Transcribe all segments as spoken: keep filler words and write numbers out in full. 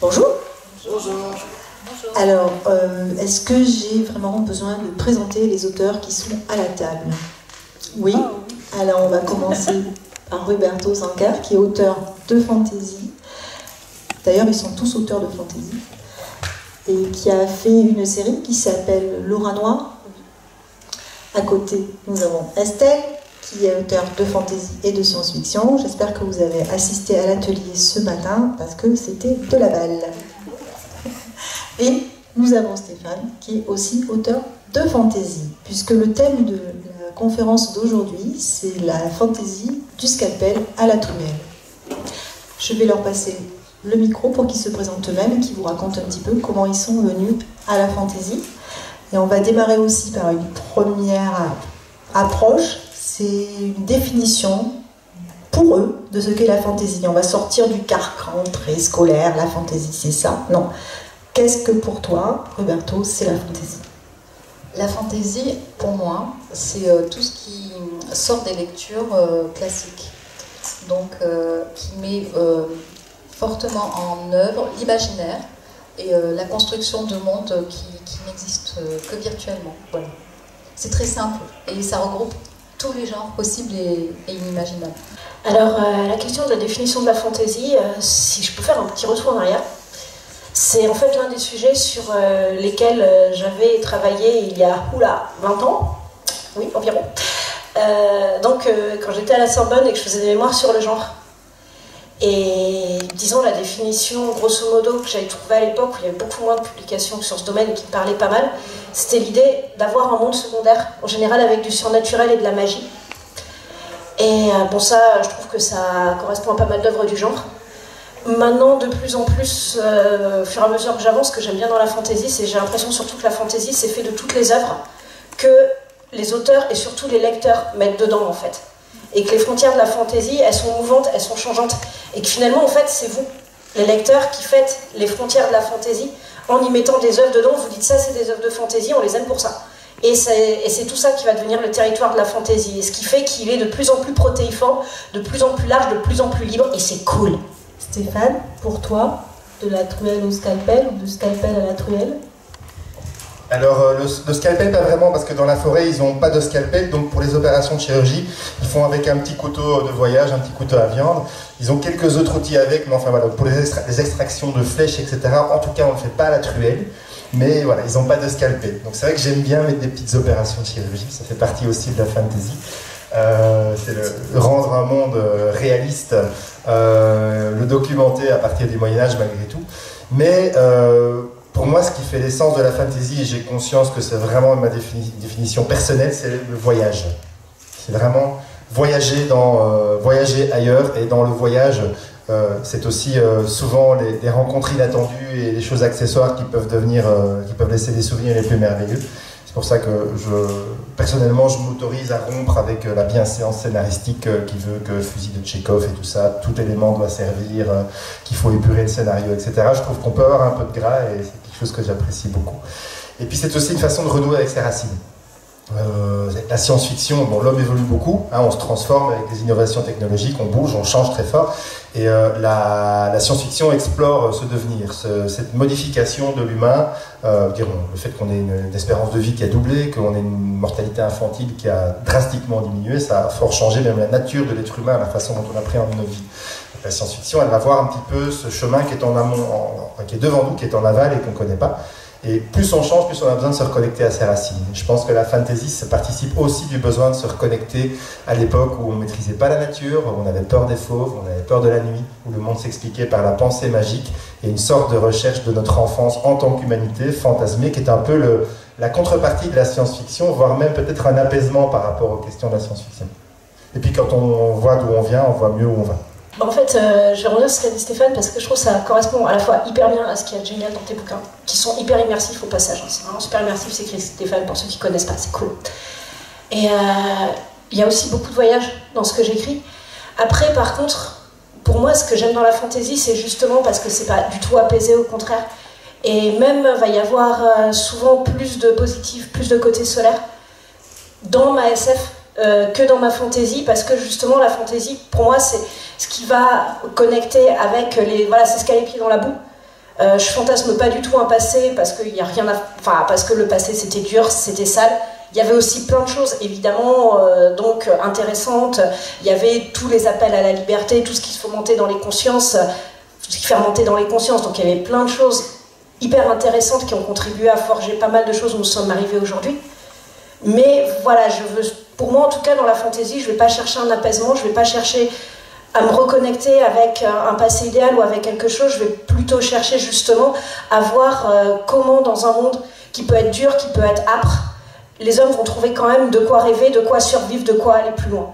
Bonjour. Bonjour. Alors, euh, est-ce que j'ai vraiment besoin de présenter les auteurs qui sont à la table? Oui. Oh. Alors, on va commencer par Ruberto Sanquer, qui est auteur de fantasy. D'ailleurs, ils sont tous auteurs de fantasy. Et qui a fait une série qui s'appelle Laura Noir. À côté, nous avons Estelle, qui est auteur de fantasy et de science-fiction. J'espère que vous avez assisté à l'atelier ce matin, parce que c'était de la balle. Et nous avons Stéphane, qui est aussi auteur de fantasy, puisque le thème de la conférence d'aujourd'hui, c'est la fantasy du scalpel à la tournelle. Je vais leur passer le micro pour qu'ils se présentent eux-mêmes et qu'ils vous racontent un petit peu comment ils sont venus à la fantasy. Et on va démarrer aussi par une première approche, c'est une définition pour eux de ce qu'est la fantasy. On va sortir du carcan très scolaire, la fantasy c'est ça, non. Qu'est-ce que pour toi, Roberto, c'est la fantaisie? La fantaisie, pour moi, c'est euh, tout ce qui sort des lectures euh, classiques, donc euh, qui met euh, fortement en œuvre l'imaginaire et euh, la construction de mondes qui, qui n'existent euh, que virtuellement. Voilà. C'est très simple et ça regroupe tous les genres possibles et, et inimaginables. Alors, euh, la question de la définition de la fantaisie, euh, si je peux faire un petit retour en arrière. C'est en fait l'un des sujets sur euh, lesquels euh, j'avais travaillé il y a oula, vingt ans, oui environ, euh, donc euh, quand j'étais à la Sorbonne et que je faisais des mémoires sur le genre. Et disons la définition grosso modo que j'avais trouvée à l'époque, où il y avait beaucoup moins de publications sur ce domaine et qui me parlait pas mal, c'était l'idée d'avoir un monde secondaire, en général avec du surnaturel et de la magie. Et euh, bon ça, je trouve que ça correspond à pas mal d'œuvres du genre. Maintenant, de plus en plus, euh, au fur et à mesure que j'avance, ce que j'aime bien dans la fantaisie, c'est j'ai l'impression surtout que la fantaisie, c'est fait de toutes les œuvres que les auteurs et surtout les lecteurs mettent dedans, en fait. Et que les frontières de la fantaisie, elles sont mouvantes, elles sont changeantes. Et que finalement, en fait, c'est vous, les lecteurs, qui faites les frontières de la fantaisie en y mettant des œuvres dedans. Vous dites ça, c'est des œuvres de fantaisie, on les aime pour ça. Et c'est tout ça qui va devenir le territoire de la fantaisie. Et ce qui fait qu'il est de plus en plus protéiforme, de plus en plus large, de plus en plus libre, et c'est cool. Stéphane, pour toi, de la truelle au scalpel ou de scalpel à la truelle? Alors, le, le scalpel, pas vraiment, parce que dans la forêt, ils n'ont pas de scalpel, donc pour les opérations de chirurgie, ils font avec un petit couteau de voyage, un petit couteau à viande. Ils ont quelques autres outils avec, mais enfin voilà, pour les, extra les extractions de flèches, et cetera. En tout cas, on ne fait pas à la truelle, mais voilà, ils n'ont pas de scalpel. Donc c'est vrai que j'aime bien mettre des petites opérations de chirurgie, ça fait partie aussi de la fantasy. Euh, c'est le rendre un monde réaliste, euh, le documenter à partir du Moyen-Âge malgré tout. Mais euh, pour moi, ce qui fait l'essence de la fantasy, et j'ai conscience que c'est vraiment ma défini définition personnelle, c'est le voyage. C'est vraiment voyager, dans, euh, voyager ailleurs, et dans le voyage, euh, c'est aussi euh, souvent les, les rencontres inattendues et les choses accessoires qui peuvent, devenir, euh, qui peuvent laisser des souvenirs les plus merveilleux. C'est pour ça que, je, personnellement, je m'autorise à rompre avec la bienséance scénaristique qui veut que fusil de Tchekhov et tout ça, tout élément doit servir, qu'il faut épurer le scénario, et cetera. Je trouve qu'on peut avoir un peu de gras et c'est quelque chose que j'apprécie beaucoup. Et puis c'est aussi une façon de renouer avec ses racines. Euh, la science-fiction, bon, l'homme évolue beaucoup, hein, on se transforme avec les innovations technologiques, on bouge, on change très fort, et euh, la, la science-fiction explore ce devenir, ce, cette modification de l'humain, euh, le fait qu'on ait une, une espérance de vie qui a doublé, qu'on ait une mortalité infantile qui a drastiquement diminué, ça a fort changé même la nature de l'être humain, la façon dont on appréhende nos vies. La science-fiction, elle va voir un petit peu ce chemin qui est en amont, en, en, qui est devant nous, qui est en aval et qu'on ne connaît pas. Et plus on change, plus on a besoin de se reconnecter à ses racines. Je pense que la fantasy, ça participe aussi du besoin de se reconnecter à l'époque où on ne maîtrisait pas la nature, où on avait peur des fauves, où on avait peur de la nuit, où le monde s'expliquait par la pensée magique et une sorte de recherche de notre enfance en tant qu'humanité fantasmée, qui est un peu le, la contrepartie de la science-fiction, voire même peut-être un apaisement par rapport aux questions de la science-fiction. Et puis quand on voit d'où on vient, on voit mieux où on va. En fait, euh, je vais revenir sur ce qu'a dit Stéphane parce que je trouve que ça correspond à la fois hyper bien à ce qu'il y a de génial dans tes bouquins, qui sont hyper immersifs au passage. Hein. C'est vraiment super immersif, c'est écrit Stéphane pour ceux qui ne connaissent pas, c'est cool. Et euh, il y a aussi beaucoup de voyages dans ce que j'écris. Après, par contre, pour moi, ce que j'aime dans la fantaisie, c'est justement parce que c'est pas du tout apaisé, au contraire. Et même, il va y avoir souvent plus de positif, plus de côté solaire dans ma S F euh, que dans ma fantaisie, parce que justement, la fantaisie, pour moi, c'est ce qui va connecter avec les... Voilà, c'est ce qu'a les pieds dans la boue. Euh, je fantasme pas du tout un passé, parce que, y a rien à, enfin, parce que le passé, c'était dur, c'était sale. Il y avait aussi plein de choses, évidemment, euh, donc intéressantes. Il y avait tous les appels à la liberté, tout ce qui se fermentait dans les consciences, tout ce qui fermentait dans les consciences. Donc il y avait plein de choses hyper intéressantes qui ont contribué à forger pas mal de choses où nous sommes arrivés aujourd'hui. Mais voilà, je veux, pour moi en tout cas dans la fantaisie, je ne vais pas chercher un apaisement, je ne vais pas chercher à me reconnecter avec un passé idéal ou avec quelque chose, je vais plutôt chercher justement à voir euh, comment dans un monde qui peut être dur, qui peut être âpre, les hommes vont trouver quand même de quoi rêver, de quoi survivre, de quoi aller plus loin.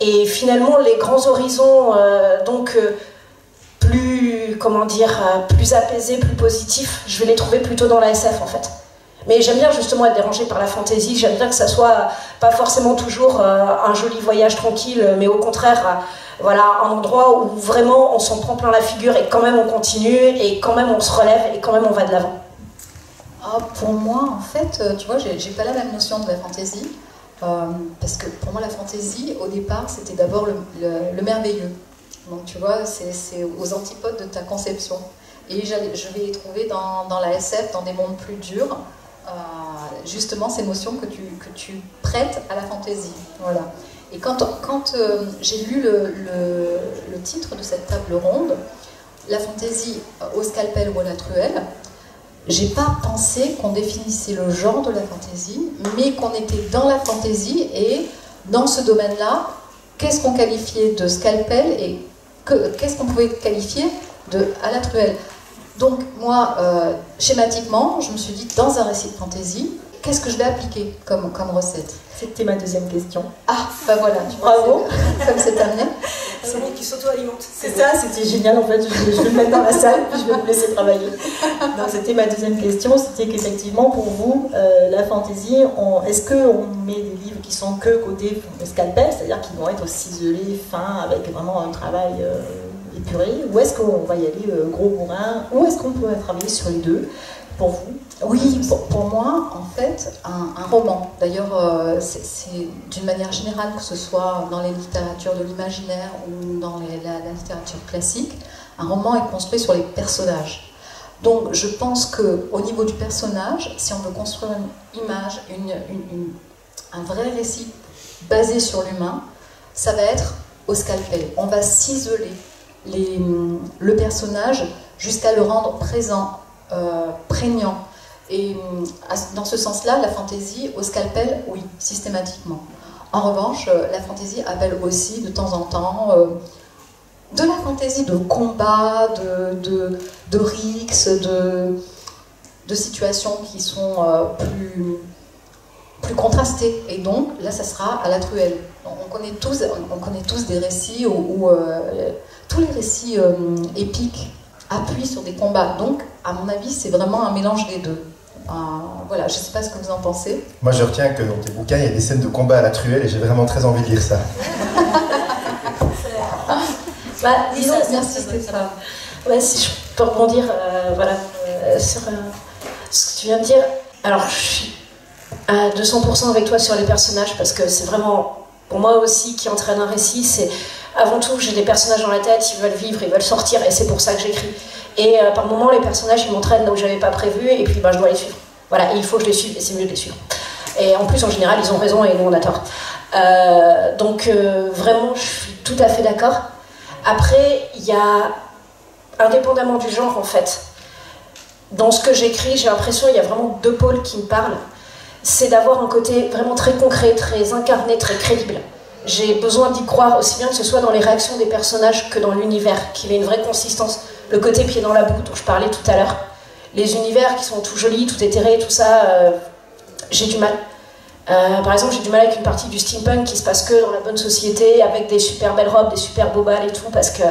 Et finalement les grands horizons euh, donc... Euh, plus, comment dire, plus apaisé, plus positif, je vais les trouver plutôt dans la S F en fait. Mais j'aime bien justement être dérangée par la fantaisie, j'aime bien que ça soit pas forcément toujours un joli voyage tranquille, mais au contraire, voilà, un endroit où vraiment on s'en prend plein la figure et quand même on continue, et quand même on se relève, et quand même on va de l'avant. Oh, pour moi en fait, tu vois, j'ai pas la même notion de la fantaisie, euh, parce que pour moi la fantaisie, au départ, c'était d'abord le, le, le merveilleux. Donc tu vois, c'est aux antipodes de ta conception. Et je vais les trouver dans, dans la S F, dans des mondes plus durs, euh, justement ces notions que tu, que tu prêtes à la fantaisie. Voilà. Et quand, quand euh, j'ai lu le, le, le titre de cette table ronde, la fantaisie au scalpel ou à la truelle, j'ai pas pensé qu'on définissait le genre de la fantaisie, mais qu'on était dans la fantaisie et dans ce domaine-là, qu'est-ce qu'on qualifiait de scalpel et qu'est-ce qu'on pouvait qualifier de à la truelle. Donc moi, euh, schématiquement, je me suis dit, dans un récit de fantaisie, qu'est-ce que je vais appliquer comme, comme recette? C'était ma deuxième question. Ah, ben voilà, tu vois, bravo, comme c'est amené. C'est lui qui s'auto-alimente. C'est ça, c'était génial en fait, je, je vais me mettre dans la salle, je vais vous laisser travailler. Donc c'était ma deuxième question, c'était qu'effectivement pour vous, euh, la fantaisie, est-ce qu'on met des livres qui sont que côté scalpel, c'est-à-dire qui vont être au ciselé, fin, avec vraiment un travail... Euh, épuré, ou est-ce qu'on va y aller euh, gros bourrin, ou est-ce qu'on peut travailler sur les deux, pour vous? Oui, pour, pour moi, en fait, un, un roman, d'ailleurs, euh, c'est d'une manière générale, que ce soit dans les littératures de l'imaginaire ou dans les, la, la littérature classique, un roman est construit sur les personnages. Donc, je pense qu'au niveau du personnage, si on veut construire une image, une, une, une, un vrai récit basé sur l'humain, ça va être au scalpel, on va ciseler Les, le personnage jusqu'à le rendre présent, euh, prégnant. Et à, dans ce sens-là, la fantaisie au scalpel, oui, systématiquement. En revanche, la fantaisie appelle aussi de temps en temps euh, de la fantaisie de combat, de, de, de rixes, de, de situations qui sont euh, plus, plus contrastées. Et donc, là, ça sera à la truelle. On connaît tous, on connaît tous des récits où, où euh, tous les récits euh, épiques appuient sur des combats. Donc, à mon avis, c'est vraiment un mélange des deux. Euh, voilà, je ne sais pas ce que vous en pensez. Moi, je retiens que dans tes bouquins, il y a des scènes de combat à la truelle et j'ai vraiment très envie de lire ça. bah, disons, ça, merci Stéphane. Ouais, si je peux rebondir euh, voilà, euh, sur euh, ce que tu viens de dire. Alors, je suis à deux cents pour cent avec toi sur les personnages parce que c'est vraiment... Pour moi aussi, qui entraîne un récit, c'est avant tout, j'ai des personnages dans la tête, ils veulent vivre, ils veulent sortir, et c'est pour ça que j'écris. Et euh, par moments, les personnages, ils m'entraînent là où j'avais pas prévu, et puis ben, je dois les suivre. Voilà, et il faut que je les suive, et c'est mieux de les suivre. Et en plus, en général, ils ont raison et nous, on a tort. Euh, donc, euh, vraiment, je suis tout à fait d'accord. Après, il y a, indépendamment du genre, en fait, dans ce que j'écris, j'ai l'impression qu'il y a vraiment deux pôles qui me parlent. C'est d'avoir un côté vraiment très concret, très incarné, très crédible. J'ai besoin d'y croire aussi bien que ce soit dans les réactions des personnages que dans l'univers, qu'il ait une vraie consistance. Le côté pied dans la boue dont je parlais tout à l'heure. Les univers qui sont tout jolis, tout éthérés, tout ça, euh, j'ai du mal. Euh, par exemple, j'ai du mal avec une partie du steampunk qui se passe que dans la bonne société, avec des super belles robes, des super beaux bals et tout, parce que,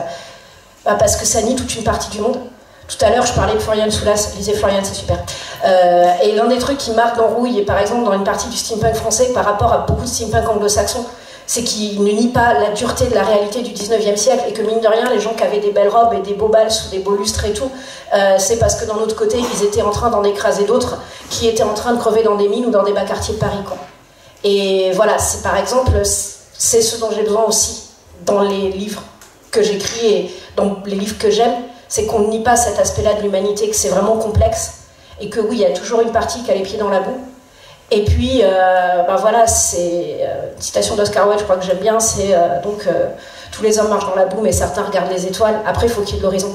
bah parce que ça nie toute une partie du monde. Tout à l'heure, je parlais de Florian Soulas, lisez Florian, c'est super. Euh, et l'un des trucs qui marque en rouille, et par exemple dans une partie du steampunk français, par rapport à beaucoup de steampunk anglo-saxons, c'est qu'il ne nie pas la dureté de la réalité du dix-neuvième siècle et que mine de rien, les gens qui avaient des belles robes et des beaux bals ou des beaux lustres et tout, euh, c'est parce que d'un autre côté, ils étaient en train d'en écraser d'autres qui étaient en train de crever dans des mines ou dans des bas quartiers de Paris, quoi. Et voilà, c'est par exemple, c'est ce dont j'ai besoin aussi dans les livres que j'écris et dans les livres que j'aime, c'est qu'on ne nie pas cet aspect-là de l'humanité, que c'est vraiment complexe et que oui, il y a toujours une partie qui a les pieds dans la boue. Et puis, euh, ben voilà, c'est euh, une citation d'Oscar Wilde, je crois que j'aime bien, c'est euh, donc euh, tous les hommes marchent dans la boue, mais certains regardent les étoiles. Après, il faut qu'il y ait de l'horizon.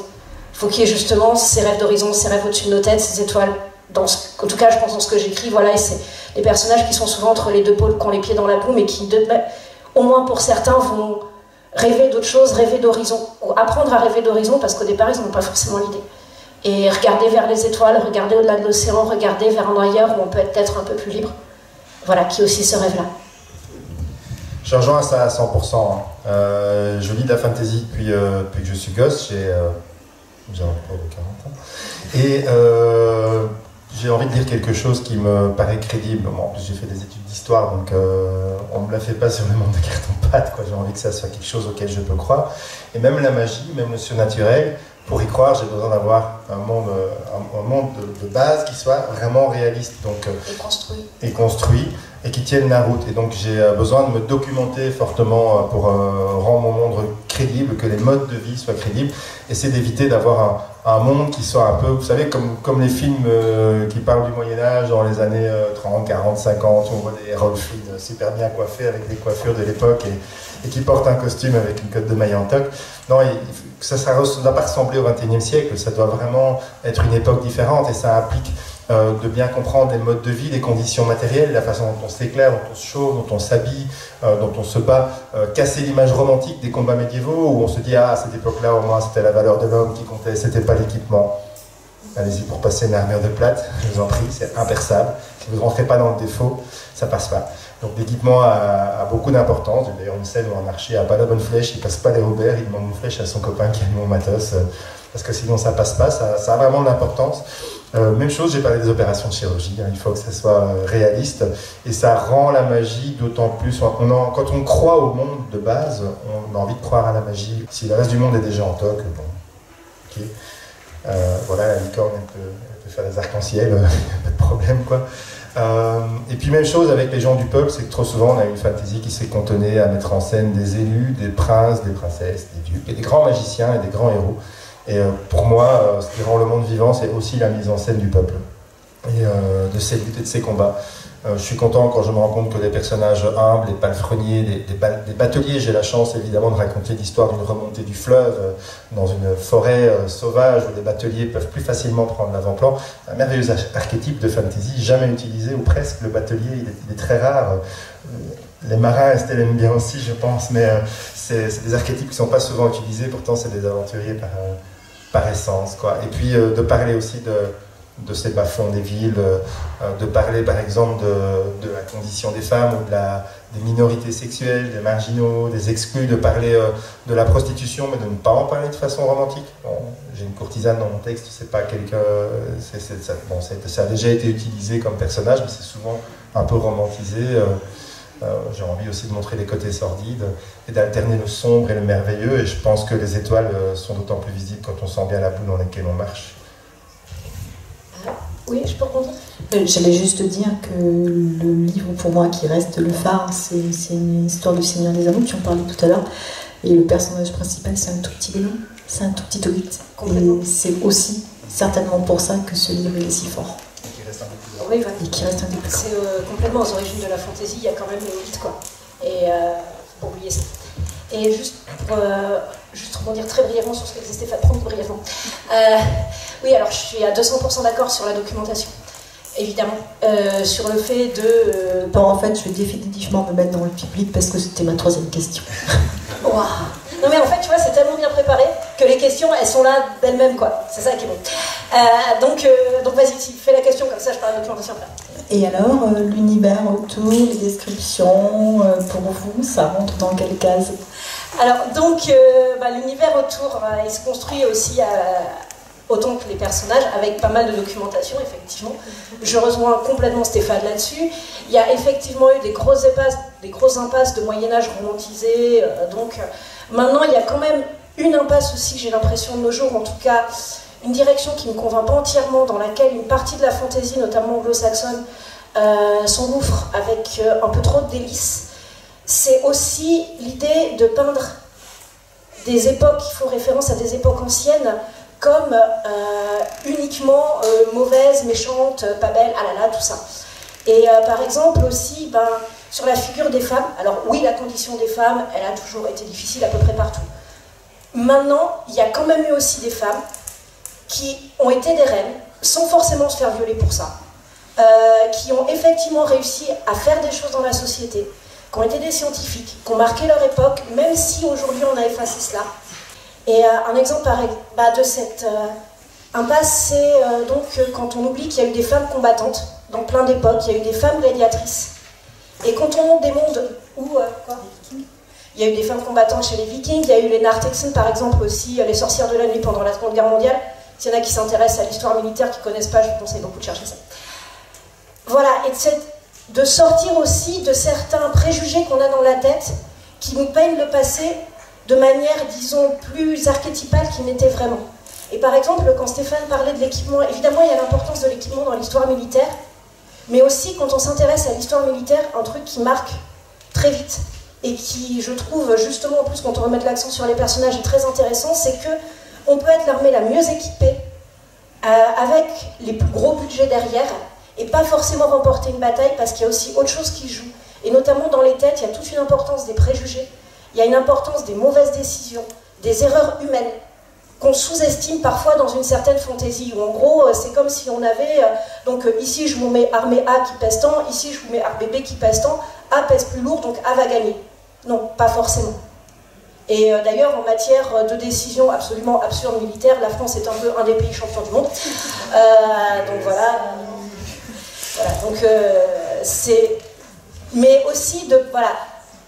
Il faut qu'il y ait justement ces rêves d'horizon, ces rêves au-dessus de nos têtes, ces étoiles. Dans ce, en tout cas, je pense dans ce que j'écris, voilà, et c'est des personnages qui sont souvent entre les deux pôles, qui ont les pieds dans la boue, mais qui, de, au moins pour certains, vont rêver d'autre chose, rêver d'horizon, ou apprendre à rêver d'horizon, parce qu'au départ, ils n'ont pas forcément l'idée. Et regarder vers les étoiles, regarder au-delà de l'océan, regarder vers un ailleurs où on peut être un peu plus libre. Voilà, qui est aussi ce rêve-là. Je rejoins ça à cent pour cent. Euh, je lis de la fantasy depuis, euh, depuis que je suis gosse, j'ai euh, j'ai un peu quarante ans. Et euh, j'ai envie de lire quelque chose qui me paraît crédible. Bon, en plus, j'ai fait des études d'histoire, donc euh, on ne me la fait pas sur le monde de carton-pâte, quoi. J'ai envie que ça soit quelque chose auquel je peux croire. Et même la magie, même le surnaturel, pour y croire, j'ai besoin d'avoir un monde, un, un monde de, de base qui soit vraiment réaliste, donc, et, construit. et construit, et qui tienne la route. Et donc j'ai besoin de me documenter fortement pour euh, rendre mon monde crédible, que les modes de vie soient crédibles, et c'est d'éviter d'avoir un, un monde qui soit un peu, vous savez, comme, comme les films euh, qui parlent du Moyen-Âge dans les années euh, trente, quarante, cinquante, on voit des Harold Flynn super bien coiffés, avec des coiffures de l'époque, et, et qui portent un costume avec une cotte de maille en toque. Non, il, ça ne doit pas ressembler au vingt et unième siècle, ça doit vraiment être une époque différente et ça implique euh, de bien comprendre les modes de vie, les conditions matérielles, la façon dont on s'éclaire, dont on se chauffe, dont on s'habille, euh, dont on se bat, euh, casser l'image romantique des combats médiévaux où on se dit « Ah, à cette époque-là, au moins, c'était la valeur de l'homme qui comptait, c'était pas l'équipement. » Allez-y pour passer une armure de plate, je vous en prie, c'est impersable. Si vous ne rentrez pas dans le défaut, ça passe pas. Donc l'équipement a, a beaucoup d'importance. D'ailleurs, une scène où un archer n'a pas la bonne flèche, il passe pas les roubères, il demande une flèche à son copain qui a mon matos, euh, parce que sinon ça passe pas, ça, ça a vraiment de l'importance. Euh, même chose, j'ai parlé des opérations de chirurgie, hein, il faut que ça soit euh, réaliste, et ça rend la magie d'autant plus... On en, quand on croit au monde de base, on a envie de croire à la magie. Si le reste du monde est déjà en toque, bon, ok. Euh, voilà, la licorne, elle peut, elle peut faire des arcs-en-ciel, euh, pas de problème, quoi. Euh, et puis même chose avec les gens du peuple, c'est que trop souvent on a une fantaisie qui s'est contenée à mettre en scène des élus, des princes, des princesses, des ducs, et des grands magiciens et des grands héros. Et euh, pour moi, euh, ce qui rend le monde vivant, c'est aussi la mise en scène du peuple, et euh, de ses luttes et de ses combats. Euh, je suis content quand je me rends compte que des personnages humbles, des palefreniers, des, des, ba des bateliers, j'ai la chance évidemment de raconter l'histoire d'une remontée du fleuve euh, dans une forêt euh, sauvage où les bateliers peuvent plus facilement prendre l'avant-plan. Un merveilleux archétype de fantasy, jamais utilisé ou presque, le batelier, il est, il est très rare. Euh, les marins, Estelle aime bien aussi, je pense, mais euh, c'est des archétypes qui ne sont pas souvent utilisés, pourtant c'est des aventuriers par, euh, par essence, quoi. Et puis euh, de parler aussi de... de ces bas-fonds des villes, euh, de parler par exemple de, de la condition des femmes ou de la, des minorités sexuelles, des marginaux, des exclus, de parler euh, de la prostitution, mais de ne pas en parler de façon romantique. Bon, j'ai une courtisane dans mon texte, c'est pas quelqu'un... Bon, ça a déjà été utilisé comme personnage, mais c'est souvent un peu romantisé. Euh, euh, j'ai envie aussi de montrer les côtés sordides et d'alterner le sombre et le merveilleux, et je pense que les étoiles sont d'autant plus visibles quand on sent bien la boue dans laquelle on marche. Oui, je peux répondre. J'allais juste dire que le livre, pour moi, qui reste le phare, c'est une histoire du Seigneur des Anneaux, tu en parlais tout à l'heure, et le personnage principal, c'est un tout petit bébé, c'est un tout petit hobbit. Et c'est aussi certainement pour ça que ce livre est si fort. Et qui reste un peu plus grand. Et qui reste un peu plus grand. C'est euh, complètement aux origines de la fantaisie, il y a quand même le mythe, quoi. Et euh, pour oublier ça. Et juste pour euh, juste rebondir très brièvement sur ce que disait Stéphane, prendre brièvement. Euh, oui, alors je suis à deux cents pour cent d'accord sur la documentation, évidemment. Euh, sur le fait de... Euh... Bon, en fait, je vais définitivement me mettre dans le public parce que c'était ma troisième question. Waouh. Non mais en fait, tu vois, c'est tellement bien préparé que les questions, elles sont là d'elles-mêmes, quoi. C'est ça qui est bon. Euh, donc, euh, donc vas-y, fais la question, comme ça je parle de documentation après. Et alors, euh, l'univers autour, les descriptions, euh, pour vous, ça rentre dans quelle case? Alors, donc, euh, bah, l'univers autour, euh, il se construit aussi à, autant que les personnages, avec pas mal de documentation, effectivement. Je rejoins complètement Stéphane là-dessus. Il y a effectivement eu des grosses impasses, des grosses impasses de Moyen-Âge romantisé. Euh, donc euh, maintenant, il y a quand même une impasse aussi, j'ai l'impression de nos jours, en tout cas, une direction qui ne me convainc pas entièrement, dans laquelle une partie de la fantaisie, notamment anglo-saxonne, euh, s'engouffre avec euh, un peu trop de délices. C'est aussi l'idée de peindre des époques qui font référence à des époques anciennes, comme euh, uniquement euh, mauvaise, méchante, pas belle, ah là là, tout ça. Et euh, par exemple aussi, ben, sur la figure des femmes, alors oui, la condition des femmes, elle a toujours été difficile à peu près partout. Maintenant, il y a quand même eu aussi des femmes qui ont été des reines, sans forcément se faire violer pour ça, euh, qui ont effectivement réussi à faire des choses dans la société, qui ont été des scientifiques, qui ont marqué leur époque, même si aujourd'hui on a effacé cela. Et euh, un exemple pareil, bah, de cette euh, impasse, c'est euh, donc euh, quand on oublie qu'il y a eu des femmes combattantes dans plein d'époques, il y a eu des femmes gladiatrices. Et quand on monte des mondes où, euh, quoi, il y a eu des femmes combattantes chez les Vikings, il y a eu les narthexiennes par exemple aussi, euh, les sorcières de la nuit pendant la Seconde Guerre mondiale. S'il y en a qui s'intéressent à l'histoire militaire, qui ne connaissent pas, je vous conseille beaucoup de chercher ça. Voilà, et de, cette, de sortir aussi de certains préjugés qu'on a dans la tête, qui nous peignent le passé de manière, disons, plus archétypale qu'il n'était vraiment. Et par exemple, quand Stéphane parlait de l'équipement, évidemment, il y a l'importance de l'équipement dans l'histoire militaire, mais aussi, quand on s'intéresse à l'histoire militaire, un truc qui marque très vite, et qui, je trouve, justement, en plus, quand on remet l'accent sur les personnages, est très intéressant, c'est que on peut être l'armée la mieux équipée, euh, avec les plus gros budgets derrière, et pas forcément remporter une bataille, parce qu'il y a aussi autre chose qui joue. Et notamment, dans les têtes, il y a toute une importance des préjugés, il y a une importance des mauvaises décisions, des erreurs humaines, qu'on sous-estime parfois dans une certaine fantaisie, où en gros, c'est comme si on avait, donc ici je vous mets armée A qui pèse tant, ici je vous mets armée B qui pèse tant, A pèse plus lourd, donc A va gagner. Non, pas forcément. Et d'ailleurs, en matière de décisions absolument absurdes militaires, la France est un peu un des pays champions du monde. Euh, donc voilà. Voilà, donc euh, c'est... Mais aussi de... Voilà.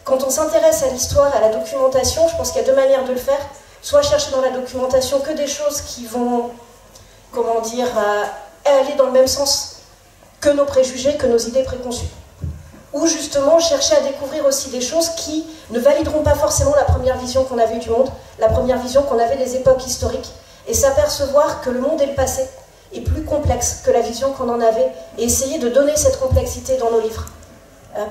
Quand on s'intéresse à l'histoire, à la documentation, je pense qu'il y a deux manières de le faire. Soit chercher dans la documentation que des choses qui vont, comment dire, euh, aller dans le même sens que nos préjugés, que nos idées préconçues. Ou justement chercher à découvrir aussi des choses qui ne valideront pas forcément la première vision qu'on avait du monde, la première vision qu'on avait des époques historiques, et s'apercevoir que le monde et le passé est plus complexe que la vision qu'on en avait, et essayer de donner cette complexité dans nos livres.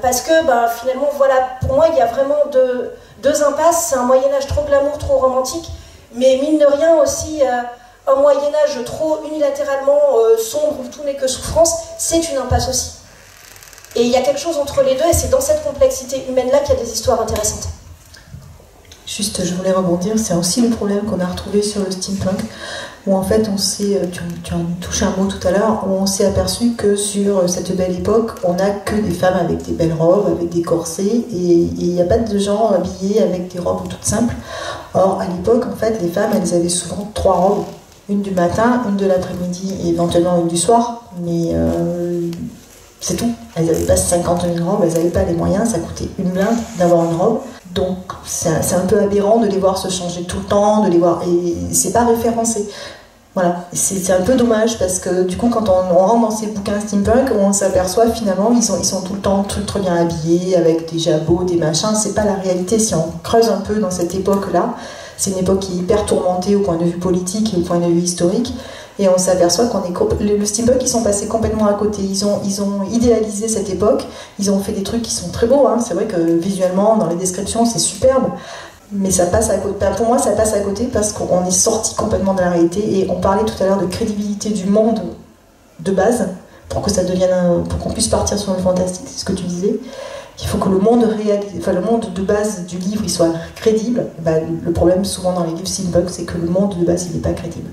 Parce que ben, finalement, voilà, pour moi, il y a vraiment deux, deux impasses. C'est un Moyen-Âge trop glamour, trop romantique, mais mine de rien aussi, euh, un Moyen-Âge trop unilatéralement euh, sombre où tout n'est que souffrance, c'est une impasse aussi. Et il y a quelque chose entre les deux, et c'est dans cette complexité humaine-là qu'il y a des histoires intéressantes. Juste, je voulais rebondir, c'est aussi le problème qu'on a retrouvé sur le steampunk, où en fait on s'est, tu, tu en touches un mot tout à l'heure, où on s'est aperçu que sur cette belle époque, on n'a que des femmes avec des belles robes, avec des corsets, et il n'y a pas de gens habillés avec des robes toutes simples. Or à l'époque, en fait, les femmes, elles avaient souvent trois robes, une du matin, une de l'après-midi, et éventuellement une du soir, mais... Euh... c'est tout. Elles n'avaient pas cinquante mille robes, elles n'avaient pas les moyens, ça coûtait une blinde d'avoir une robe. Donc c'est un, un peu aberrant de les voir se changer tout le temps, de les voir... et c'est pas référencé. Voilà, c'est un peu dommage parce que du coup quand on, on rentre dans ces bouquins steampunk, on s'aperçoit finalement ils sont, ils sont tout le temps tout, très bien habillés, avec des jabots, des machins, c'est pas la réalité. Si on creuse un peu dans cette époque-là, c'est une époque qui est hyper tourmentée au point de vue politique et au point de vue historique. Et on s'aperçoit qu'on est... Le steampunk, ils sont passés complètement à côté. Ils ont, ils ont idéalisé cette époque. Ils ont fait des trucs qui sont très beaux. Hein. C'est vrai que visuellement, dans les descriptions, c'est superbe. Mais ça passe à côté. Pour moi, ça passe à côté parce qu'on est sorti complètement de la réalité. Et on parlait tout à l'heure de crédibilité du monde de base pour que ça devienne, un... pour qu'on puisse partir sur le fantastique. C'est ce que tu disais. Il faut que le monde réel, enfin le monde de base du livre, il soit crédible. Ben, le problème souvent dans les livres steampunk, c'est que le monde de base, il n'est pas crédible.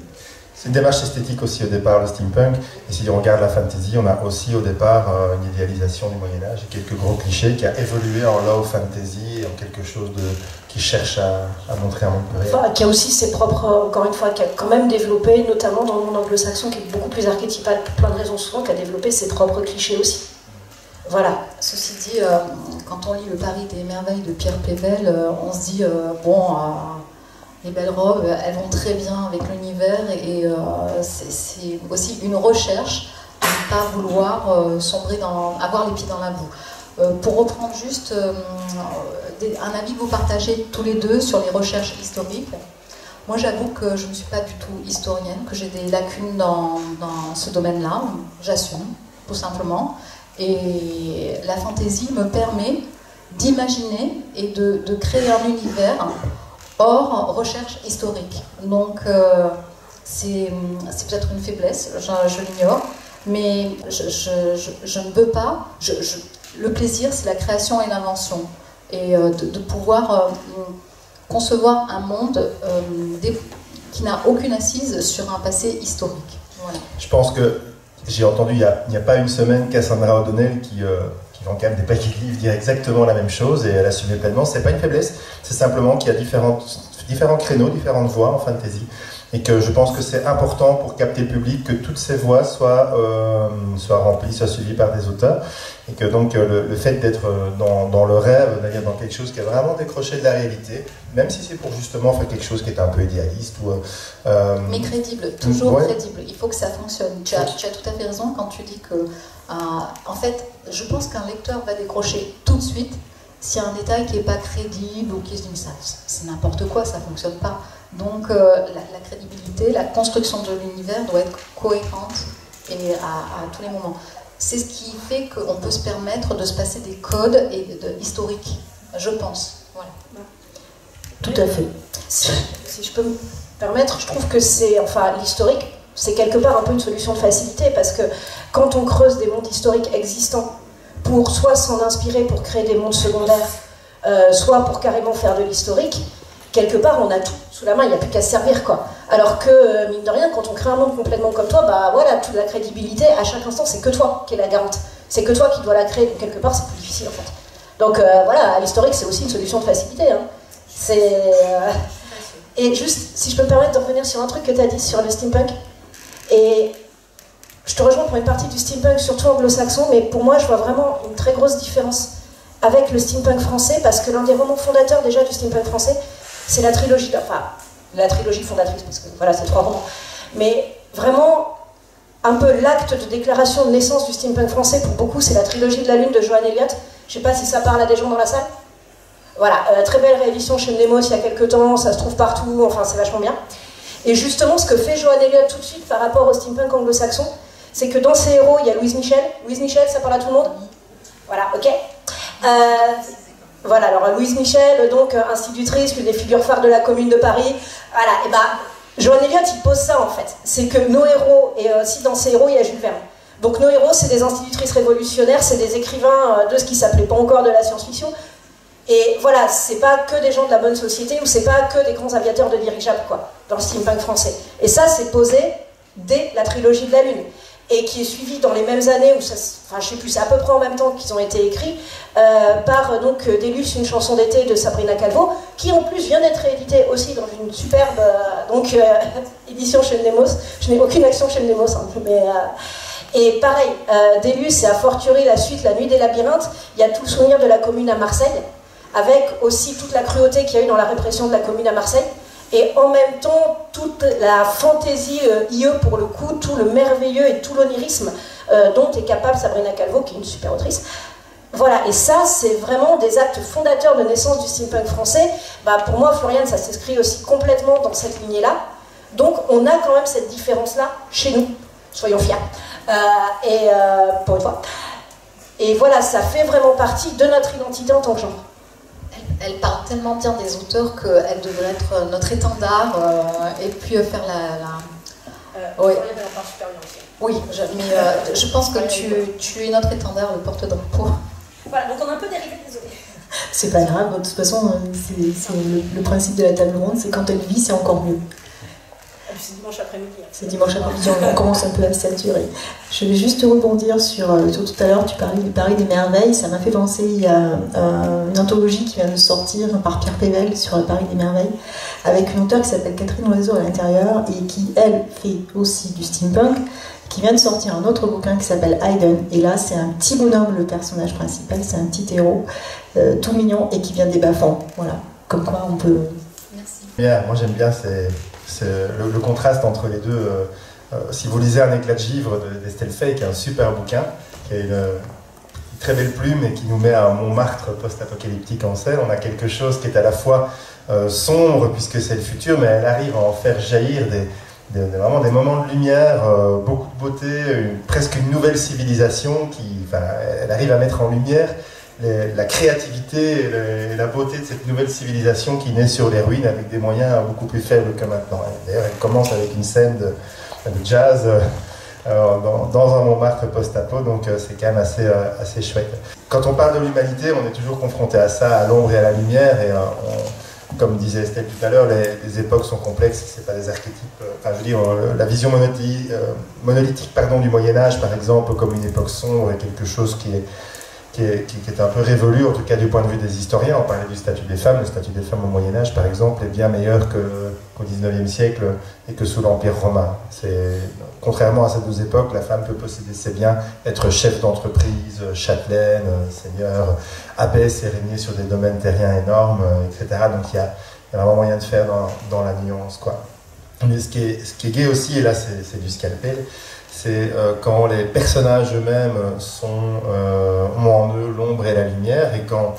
C'est une démarche esthétique aussi au départ, le steampunk. Et si on regarde la fantasy, on a aussi au départ euh, une idéalisation du Moyen-Âge, quelques gros clichés qui a évolué en low fantasy, en quelque chose de, qui cherche à, à montrer un monde réel. Enfin, qui a aussi ses propres, euh, encore une fois, qui a quand même développé, notamment dans le monde anglo-saxon, qui est beaucoup plus archétypal, pour plein de raisons souvent, qui a développé ses propres clichés aussi. Voilà. Ceci dit, euh, quand on lit le Paris des Merveilles de Pierre Pébel, euh, on se dit, euh, bon... Euh, les belles robes, elles vont très bien avec l'univers et euh, c'est aussi une recherche à ne pas vouloir euh, sombrer dans, avoir les pieds dans la boue. Euh, pour reprendre juste euh, un avis que vous partagez tous les deux sur les recherches historiques, moi j'avoue que je ne suis pas du tout historienne, que j'ai des lacunes dans, dans ce domaine-là, j'assume tout simplement, et la fantaisie me permet d'imaginer et de, de créer un univers hors recherche historique. Donc euh, c'est peut-être une faiblesse, je, je l'ignore, mais je, je, je, je ne veux pas... Je, je, le plaisir, c'est la création et l'invention, et euh, de, de pouvoir euh, concevoir un monde euh, des, qui n'a aucune assise sur un passé historique. Voilà. Je pense que j'ai entendu il n'y a, a pas une semaine Cassandra O'Donnell qui... Euh... Donc, quand même, des paquets de livres dire exactement la même chose et elle assumer pleinement. C'est pas une faiblesse, c'est simplement qu'il y a différents créneaux, différentes voix en fantasy et que je pense que c'est important pour capter le public que toutes ces voix soient, euh, soient remplies, soient suivies par des auteurs et que donc le, le fait d'être dans, dans le rêve, d'aller dans quelque chose qui est vraiment décroché de la réalité, même si c'est pour justement faire quelque chose qui est un peu idéaliste ou... Euh, mais crédible, toujours ouais. crédible, il faut que ça fonctionne. Tu as, tu as tout à fait raison quand tu dis que... Euh, en fait, je pense qu'un lecteur va décrocher tout de suite s'il y a un détail qui n'est pas crédible ou qui se dit mais ça, c'est n'importe quoi, ça ne fonctionne pas. Donc euh, la, la crédibilité, la construction de l'univers doit être cohérente et à, à tous les moments. C'est ce qui fait qu'on peut se permettre de se passer des codes et de, historiques, je pense. Voilà. Tout à fait. Si, si je peux me permettre, je trouve que c'est, enfin, l'historique, c'est quelque part un peu une solution de facilité parce que quand on creuse des mondes historiques existants pour soit s'en inspirer pour créer des mondes secondaires, euh, soit pour carrément faire de l'historique, quelque part on a tout sous la main, il n'y a plus qu'à se servir quoi. Alors que, euh, mine de rien, quand on crée un monde complètement comme toi, bah voilà, toute la crédibilité, à chaque instant c'est que toi qui es la garante, c'est que toi qui dois la créer, donc quelque part c'est plus difficile en fait. Donc euh, voilà, l'historique c'est aussi une solution de facilité, hein. C'est... Euh... Et juste, si je peux me permettre de revenir sur un truc que tu as dit sur le steampunk, et je te rejoins pour une partie du steampunk, surtout anglo-saxon, mais pour moi je vois vraiment une très grosse différence avec le steampunk français, parce que l'un des romans fondateurs déjà du steampunk français, c'est la trilogie, enfin la trilogie fondatrice, parce que voilà, c'est trois romans, mais vraiment un peu l'acte de déclaration de naissance du steampunk français, pour beaucoup c'est la trilogie de la Lune de Johan Heliot, je sais pas si ça parle à des gens dans la salle, voilà, euh, très belle réédition chez Mnemos il y a quelques temps, ça se trouve partout, enfin c'est vachement bien. Et justement, ce que fait Johan Heliot tout de suite par rapport au steampunk anglo-saxon, c'est que dans ses héros, il y a Louise Michel. Louise Michel, ça parle à tout le monde? Voilà, ok. Euh, voilà, alors Louise Michel, donc institutrice, l'une des figures phares de la Commune de Paris. Voilà, et bah, Johan Heliot, il pose ça en fait. C'est que nos héros, et aussi dans ses héros, il y a Jules Verne. Donc nos héros, c'est des institutrices révolutionnaires, c'est des écrivains de ce qui s'appelait pas encore de la science-fiction. Et voilà, c'est pas que des gens de la bonne société ou c'est pas que des grands aviateurs de dirigeables, quoi, dans le steampunk français. Et ça, c'est posé dès la trilogie de la Lune, et qui est suivie dans les mêmes années, où ça, enfin, je sais plus, c'est à peu près en même temps qu'ils ont été écrits, euh, par donc Déluce, une chanson d'été de Sabrina Calvo, qui en plus vient d'être rééditée aussi dans une superbe euh, donc, euh, édition chez Mnemos. Je n'ai aucune action chez Mnemos, hein, mais. Euh... Et pareil, euh, Déluce et à fortiori la suite, La Nuit des Labyrinthes, il y a tout le souvenir de la Commune à Marseille, avec aussi toute la cruauté qu'il y a eu dans la répression de la Commune à Marseille, et en même temps toute la fantaisie euh, I E pour le coup, tout le merveilleux et tout l'onirisme euh, dont est capable Sabrina Calvo, qui est une super autrice. Voilà, et ça c'est vraiment des actes fondateurs de naissance du steampunk français. Bah, pour moi, Florian, ça s'inscrit aussi complètement dans cette lignée-là. Donc on a quand même cette différence-là chez nous, soyons fiers, euh, et euh, pour une fois. Et voilà, ça fait vraiment partie de notre identité en tant que genre. Elle parle tellement bien des auteurs qu'elle devrait être notre étendard euh, et puis euh, faire la... la... Euh, oui. Oui, je, mais euh, je pense que tu, tu es notre étendard, le porte-drapeau. Voilà, donc on a un peu dérivé, désolé. C'est pas grave, de toute façon, c'est, c'est le, le principe de la table ronde, c'est quand elle vit, c'est encore mieux. C'est dimanche après-midi. Hein. C'est dimanche après-midi, on commence un peu à saturer. Je vais juste rebondir sur, sur tout à l'heure, tu parlais du Paris des Merveilles, ça m'a fait penser, il y a euh, une anthologie qui vient de sortir par Pierre Pébel sur le Paris des Merveilles, avec une auteure qui s'appelle Catherine Oiseau à l'intérieur, et qui, elle, fait aussi du steampunk, qui vient de sortir un autre bouquin qui s'appelle Hayden, et là c'est un petit bonhomme, le personnage principal, c'est un petit héros, euh, tout mignon, et qui vient des bas-fonds. Voilà, comme quoi on peut... Merci. Yeah, moi j'aime bien c'est, c'est le, le contraste entre les deux. Euh, si vous lisez Un éclat de givre d'Estelle Faye, qui est un super bouquin, qui a une, une très belle plume et qui nous met à un Montmartre post-apocalyptique en scène, on a quelque chose qui est à la fois euh, sombre, puisque c'est le futur, mais elle arrive à en faire jaillir des, des, des, vraiment des moments de lumière, euh, beaucoup de beauté, une, presque une nouvelle civilisation, qui, enfin, elle arrive à mettre en lumière Les, la créativité et, le, et la beauté de cette nouvelle civilisation qui naît sur les ruines avec des moyens beaucoup plus faibles que maintenant. D'ailleurs, elle commence avec une scène de, de jazz euh, dans, dans un Montmartre post-apo, donc euh, c'est quand même assez, euh, assez chouette. Quand on parle de l'humanité, on est toujours confronté à ça, à l'ombre et à la lumière, et euh, on, comme disait Estelle tout à l'heure, les, les époques sont complexes, c'est pas des archétypes. Euh, enfin, je veux dire, euh, la vision monolithique, euh, monolithique pardon, du Moyen-Âge, par exemple, comme une époque sombre, est quelque chose qui est Qui est, qui est un peu révolu, en tout cas du point de vue des historiens. On parlait du statut des femmes. Le statut des femmes au Moyen-Âge, par exemple, est bien meilleur que, qu'au dix-neuvième siècle et que sous l'Empire romain. C'est, contrairement à ces deux époques, la femme peut posséder ses biens, être chef d'entreprise, châtelaine, seigneur, abbesse et régner sur des domaines terriens énormes, et cetera. Donc il y a, y a vraiment moyen de faire dans, dans la nuance, quoi. Mais ce qui est, ce qui est gai aussi, et là c'est, c'est du scalpel, c'est euh, quand les personnages eux-mêmes sont, euh, ont en eux l'ombre et la lumière, et quand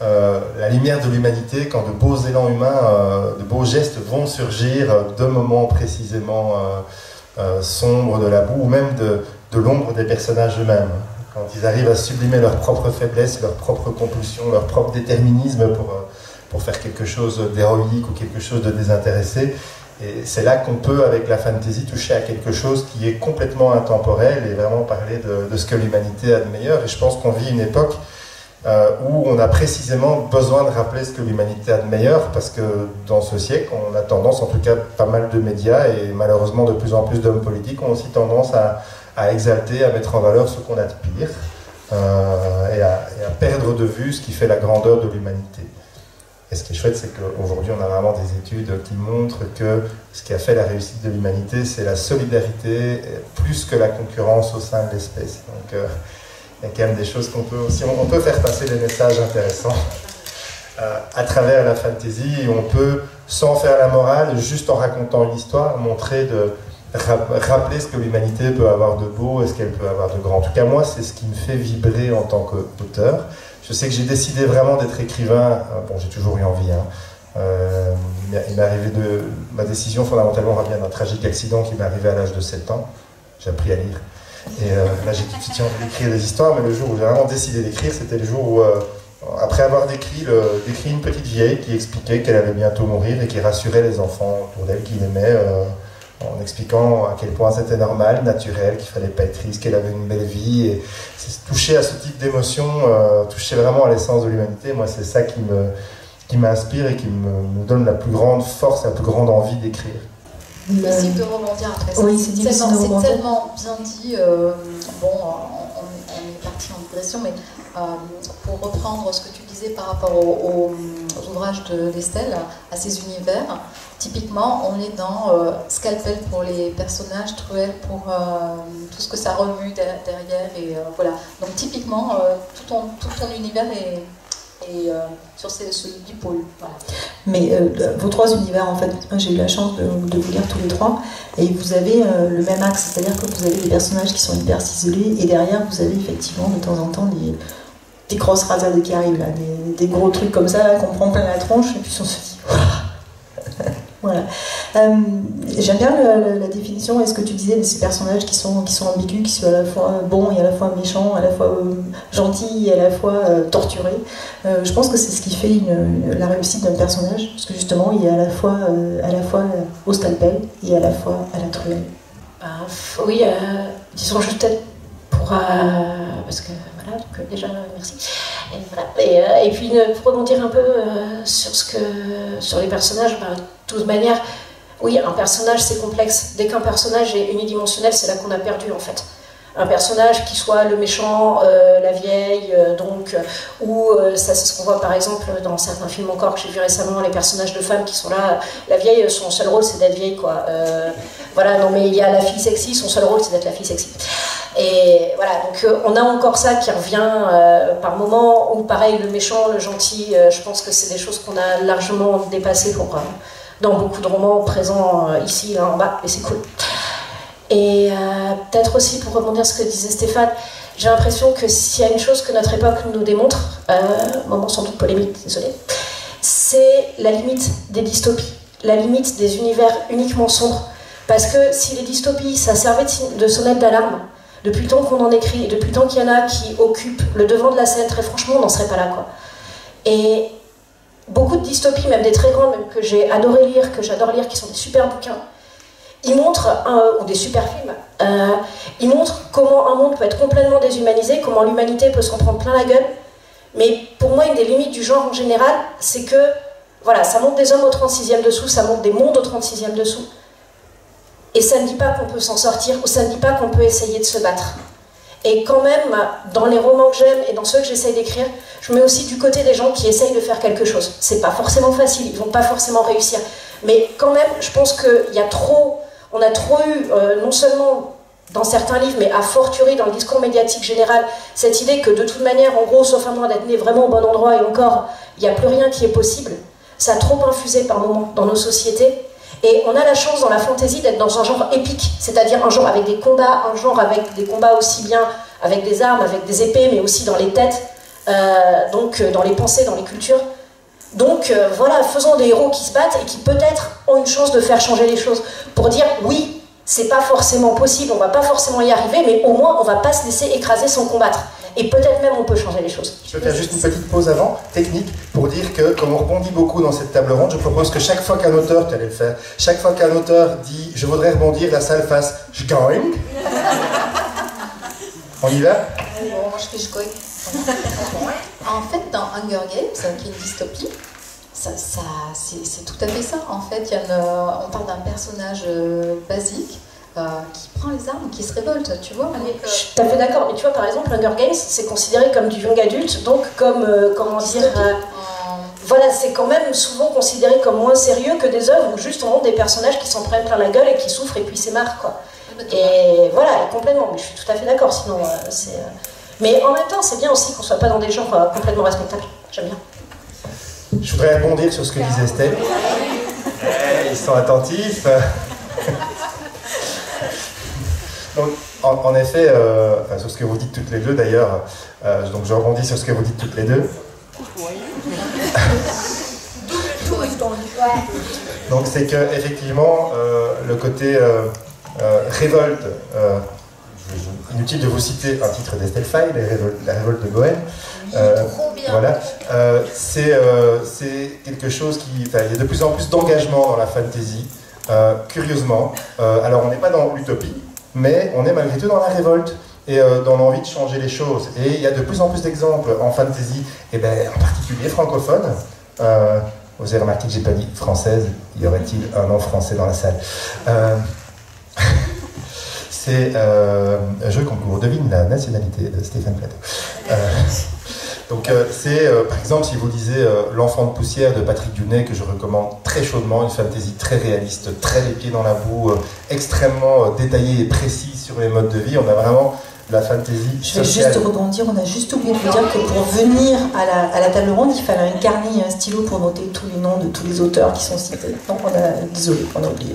euh, la lumière de l'humanité, quand de beaux élans humains, euh, de beaux gestes vont surgir de moments précisément euh, euh, sombres de la boue, ou même de, de l'ombre des personnages eux-mêmes. Quand ils arrivent à sublimer leurs propres faiblesses, leurs propres compulsions, leur propre déterminisme pour, euh, pour faire quelque chose d'héroïque ou quelque chose de désintéressé. Et c'est là qu'on peut, avec la fantasy, toucher à quelque chose qui est complètement intemporel et vraiment parler de, de ce que l'humanité a de meilleur. Et je pense qu'on vit une époque euh, où on a précisément besoin de rappeler ce que l'humanité a de meilleur, parce que dans ce siècle, on a tendance, en tout cas pas mal de médias, et malheureusement de plus en plus d'hommes politiques ont aussi tendance à, à exalter, à mettre en valeur ce qu'on a de pire, euh, et, à, et à perdre de vue ce qui fait la grandeur de l'humanité. Et ce qui est chouette, c'est qu'aujourd'hui, on a vraiment des études qui montrent que ce qui a fait la réussite de l'humanité, c'est la solidarité plus que la concurrence au sein de l'espèce. Donc, il euh, y a quand même des choses qu'on peut aussi... On, on peut faire passer des messages intéressants euh, à travers la fantasy. On peut, sans faire la morale, juste en racontant une histoire, montrer de... rappeler ce que l'humanité peut avoir de beau et ce qu'elle peut avoir de grand. En tout cas, moi, c'est ce qui me fait vibrer en tant qu'auteur. Je sais que j'ai décidé vraiment d'être écrivain. Bon, j'ai toujours eu envie, hein. Euh, il m'est arrivé de... Ma décision, fondamentalement, revient d'un tragique accident qui m'est arrivé à l'âge de sept ans. J'ai appris à lire. Et euh, là, j'ai tout de suite envie d'écrire des histoires, mais le jour où j'ai vraiment décidé d'écrire, c'était le jour où, euh, après avoir décrit, le... décrit une petite vieille qui expliquait qu'elle allait bientôt mourir et qui rassurait les enfants autour d'elle, qui l'aimaient, euh, en expliquant à quel point c'était normal, naturel, qu'il fallait pas être triste, qu'elle avait une belle vie. Et toucher à ce type d'émotion, euh, toucher vraiment à l'essence de l'humanité, moi c'est ça qui me, qui m'inspire et qui me, me donne la plus grande force, la plus grande envie d'écrire. C'est difficile de rebondir après ça. Oui, c'est difficile de rebondir. C'est tellement bien dit. Euh, bon, on, on est parti en digression, mais euh, pour reprendre ce que tu disais par rapport aux, aux ouvrages de, d'Estelle, à ses univers, typiquement, on est dans euh, scalpel pour les personnages, truelle pour euh, tout ce que ça remue derrière, et euh, voilà. Donc typiquement, euh, tout, ton, tout ton univers est, est euh, sur celui du pôle. Voilà. Mais euh, vos trois univers, en fait, j'ai eu la chance de, de vous lire tous les trois, et vous avez euh, le même axe, c'est-à-dire que vous avez des personnages qui sont hyper ciselés, et derrière, vous avez effectivement de temps en temps des, des grosses rasades qui arrivent, là, des, des gros trucs comme ça, qu'on prend plein la tronche, et puis on se dit... Voilà. Euh, j'aime bien la, la, la définition, est-ce que tu disais, de ces personnages qui sont, qui sont ambigus, qui sont à la fois bons et à la fois méchants, à la fois euh, gentils et à la fois euh, torturés. Euh, je pense que c'est ce qui fait une, une, la réussite d'un personnage, parce que justement, il est à la fois, euh, à la fois euh, au scalpel et à la fois à la truelle. Euh, oui, euh, disons juste peut-être pour... Euh, parce que voilà, donc déjà, merci. Et, voilà. et, euh, et puis pour rebondir un peu euh, sur, ce que, sur les personnages, bah, de toute manière, oui, un personnage c'est complexe. Dès qu'un personnage est unidimensionnel, c'est là qu'on a perdu en fait. Un personnage qui soit le méchant, euh, la vieille, euh, donc, euh, ou euh, ça c'est ce qu'on voit par exemple dans certains films encore que j'ai vu récemment, les personnages de femmes qui sont là, la vieille, son seul rôle c'est d'être vieille quoi. Euh, voilà, non mais il y a la fille sexy, son seul rôle c'est d'être la fille sexy. Et voilà, donc euh, on a encore ça qui revient euh, par moments, ou pareil le méchant, le gentil, euh, je pense que c'est des choses qu'on a largement dépassées pour... Euh, dans beaucoup de romans présents euh, ici, là en bas, et c'est cool. Et euh, peut-être aussi, pour rebondir sur ce que disait Stéphane, j'ai l'impression que s'il y a une chose que notre époque nous démontre, euh, moment sans doute polémique, désolé, c'est la limite des dystopies, la limite des univers uniquement sombres. Parce que si les dystopies, ça servait de sonnette d'alarme, depuis le temps qu'on en écrit, et depuis le temps qu'il y en a qui occupent le devant de la scène, très franchement, on n'en serait pas là, quoi. Et beaucoup de dystopies, même des très grandes, même que j'ai adoré lire, que j'adore lire, qui sont des super bouquins, ils montrent, euh, ou des super films, euh, ils montrent comment un monde peut être complètement déshumanisé, comment l'humanité peut s'en prendre plein la gueule. Mais pour moi, une des limites du genre en général, c'est que, voilà, ça monte des hommes au trente-sixième dessous, ça monte des mondes au trente-sixième dessous. Et ça ne dit pas qu'on peut s'en sortir, ou ça ne dit pas qu'on peut essayer de se battre. Et quand même, dans les romans que j'aime et dans ceux que j'essaye d'écrire, je mets aussi du côté des gens qui essayent de faire quelque chose. C'est pas forcément facile, ils vont pas forcément réussir. Mais quand même, je pense qu'il y a trop, on a trop eu, euh, non seulement dans certains livres, mais a fortiori dans le discours médiatique général, cette idée que de toute manière, en gros, sauf à moins d'être né vraiment au bon endroit et encore, il n'y a plus rien qui est possible. Ça a trop infusé par moments dans nos sociétés. Et on a la chance dans la fantaisie d'être dans un genre épique, c'est-à-dire un genre avec des combats, un genre avec des combats aussi bien avec des armes, avec des épées, mais aussi dans les têtes, euh, donc dans les pensées, dans les cultures. Donc euh, voilà, faisons des héros qui se battent et qui peut-être ont une chance de faire changer les choses, pour dire oui, c'est pas forcément possible, on va pas forcément y arriver, mais au moins on va pas se laisser écraser sans combattre. Et peut-être même on peut changer les choses. Je vais faire juste une petite pause avant, technique, pour dire que, comme on rebondit beaucoup dans cette table ronde, je propose que chaque fois qu'un auteur, tu allais le faire, chaque fois qu'un auteur dit « je voudrais rebondir », la salle fasse « je gagne ». On y va ? En fait, dans Hunger Games, qui est une dystopie, ça, ça, c'est tout à fait ça. En fait, y a une, on parle d'un personnage euh, basique, Euh, qui prend les armes, qui se révolte, tu vois. Avec, euh... Je suis tout à fait d'accord, mais tu vois, par exemple, Hunger Games, c'est considéré comme du young adulte, donc comme, euh, comment dire... Euh... Voilà, c'est quand même souvent considéré comme moins sérieux que des œuvres où juste on montre des personnages qui s'en prennent plein la gueule et qui souffrent et puis c'est marre, quoi. Et voilà, et complètement, mais je suis tout à fait d'accord, sinon euh, c'est... Euh... Mais en même temps, c'est bien aussi qu'on soit pas dans des genres euh, complètement respectables, j'aime bien. Je voudrais rebondir sur ce que disait Estelle. Hey, ils sont attentifs. Donc, en, en effet, euh, enfin, sur ce que vous dites toutes les deux d'ailleurs, euh, donc je rebondis sur ce que vous dites toutes les deux. Donc c'est que effectivement euh, le côté euh, euh, révolte, euh, inutile de vous citer un titre d'Estelle Faye, la révolte de Bohème, euh, voilà, euh, c'est euh, quelque chose qui, enfin, il y a de plus en plus d'engagement dans la fantasy, euh, curieusement. Euh, alors on n'est pas dans l'utopie, mais on est malgré tout dans la révolte et euh, dans l'envie de changer les choses. Et il y a de plus en plus d'exemples en fantasy, et ben, en particulier francophone. Euh, vous avez remarqué que j'ai pas dit française, y aurait-il un nom français dans la salle? euh, C'est euh, un jeu concours, devine la nationalité de Stéphane Plateau. Euh, donc euh, c'est, euh, par exemple, si vous lisez euh, L'Enfant de poussière de Patrick Dunay, que je recommande très chaudement, une fantaisie très réaliste, très les pieds dans la boue, euh, extrêmement euh, détaillée et précise sur les modes de vie, on a vraiment la fantaisie sociale. Je vais juste rebondir, on a juste oublié de vous dire que pour venir à la, à la table ronde, il fallait un carnet et un stylo pour noter tous les noms de tous les auteurs qui sont cités. Donc on a, désolé, on a oublié.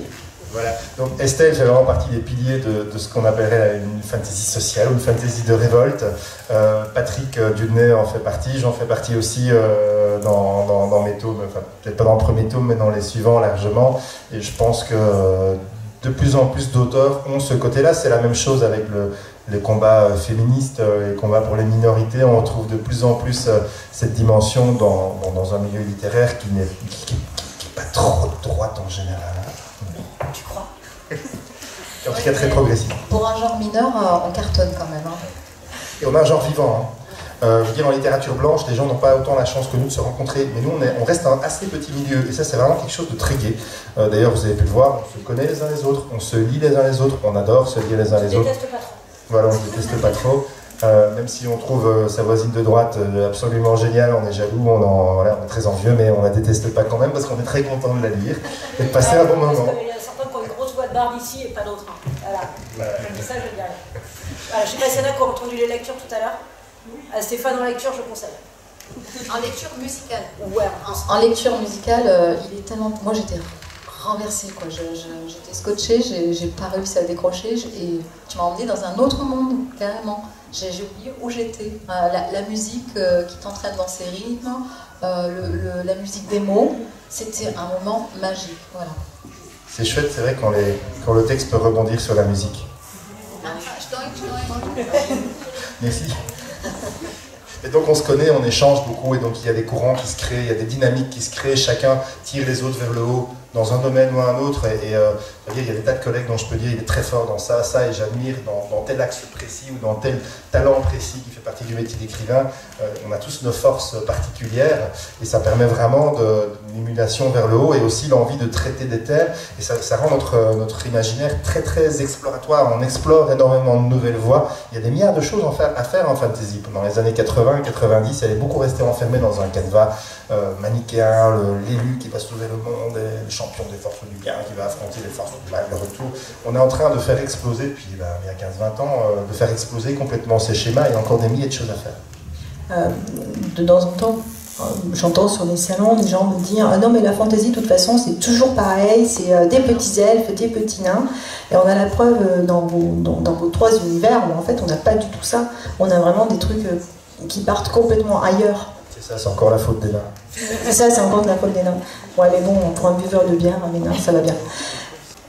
Voilà, donc Estelle fait vraiment partie des piliers de, de ce qu'on appellerait une fantaisie sociale ou une fantaisie de révolte. Euh, Patrick Dunay en fait partie, j'en fais partie aussi euh, dans, dans, dans mes tomes, enfin peut-être pas dans le premier tome, mais dans les suivants largement. Et je pense que euh, de plus en plus d'auteurs ont ce côté-là. C'est la même chose avec le, les combats féministes, les combats pour les minorités. On retrouve de plus en plus euh, cette dimension dans, bon, dans un milieu littéraire qui n'est qui, qui, qui pas trop droite en général. Tu crois? En tout cas, très progressif. Pour un genre mineur, euh, on cartonne quand même. Hein. Et on a un genre vivant. Hein. Euh, je dis, en littérature blanche, les gens n'ont pas autant la chance que nous de se rencontrer. Mais nous, on, est, on reste un assez petit milieu. Et ça, c'est vraiment quelque chose de très gai. Euh, D'ailleurs, vous avez pu le voir, on se connaît les uns les autres, on se lit les uns les autres, on adore se lire les uns les autres. On ne déteste pas trop. Voilà, on ne déteste pas trop. Euh, même si on trouve euh, sa voisine de droite euh, absolument géniale, on est jaloux, on, en, voilà, on est très envieux, mais on la déteste pas quand même parce qu'on est très content de la lire et de passer ah, un bon moment. Parce qu'il y a certains qui ont une grosse voix de barbe ici et pas d'autres. Hein. Voilà, bah, ça je dirais. Voilà, je sais pas s'il y en a qui ont entendu les lectures tout à l'heure. À Stéphane en lecture, je conseille. En lecture musicale. Ouais. En, en lecture musicale, euh, il est tellement. Moi j'étais renversée, quoi. J'étais scotchée, j'ai pas réussi à décrocher, et tu m'as emmenée dans un autre monde, carrément. J'ai oublié où j'étais. Euh, la, la musique euh, qui t'entraîne dans ses rythmes, euh, le, le, la musique des mots, c'était un moment magique, voilà. C'est chouette, c'est vrai, quand, les, quand le texte peut rebondir sur la musique. Merci. Et donc on se connaît, on échange beaucoup, et donc il y a des courants qui se créent, il y a des dynamiques qui se créent, chacun tire les autres vers le haut, dans un domaine ou un autre, et, et euh, il y a des tas de collègues dont je peux dire, il est très fort dans ça, ça, et j'admire dans, dans tel axe précis, ou dans tel talent précis qui fait partie du métier d'écrivain. Euh, on a tous nos forces particulières, et ça permet vraiment une émulation vers le haut, et aussi l'envie de traiter des thèmes, et ça, ça rend notre, notre imaginaire très très exploratoire, on explore énormément de nouvelles voies, il y a des milliards de choses à faire en fantasy. Pendant les années quatre-vingts quatre-vingt-dix, elle est beaucoup restée enfermée dans un canevas euh, manichéen, l'élu qui va sauver le monde, et le champion des forces du bien qui va affronter les forces du mal, le retour. On est en train de faire exploser, depuis ben, il y a quinze vingt ans, euh, de faire exploser complètement ces schémas, et encore des milliers de choses à faire. Euh, de temps en temps, euh, j'entends sur les salons des gens me dire ah non, mais la fantaisie, de toute façon, c'est toujours pareil, c'est euh, des petits elfes, des petits nains, et on a la preuve euh, dans, vos, dans, dans vos trois univers où en fait on n'a pas du tout ça, on a vraiment des trucs. Euh, qui partent complètement ailleurs. C'est ça, c'est encore la faute des nains. C'est ça, c'est encore de la faute des nains. Ouais, mais bon, pour un buveur de bière, mais non, ça va bien.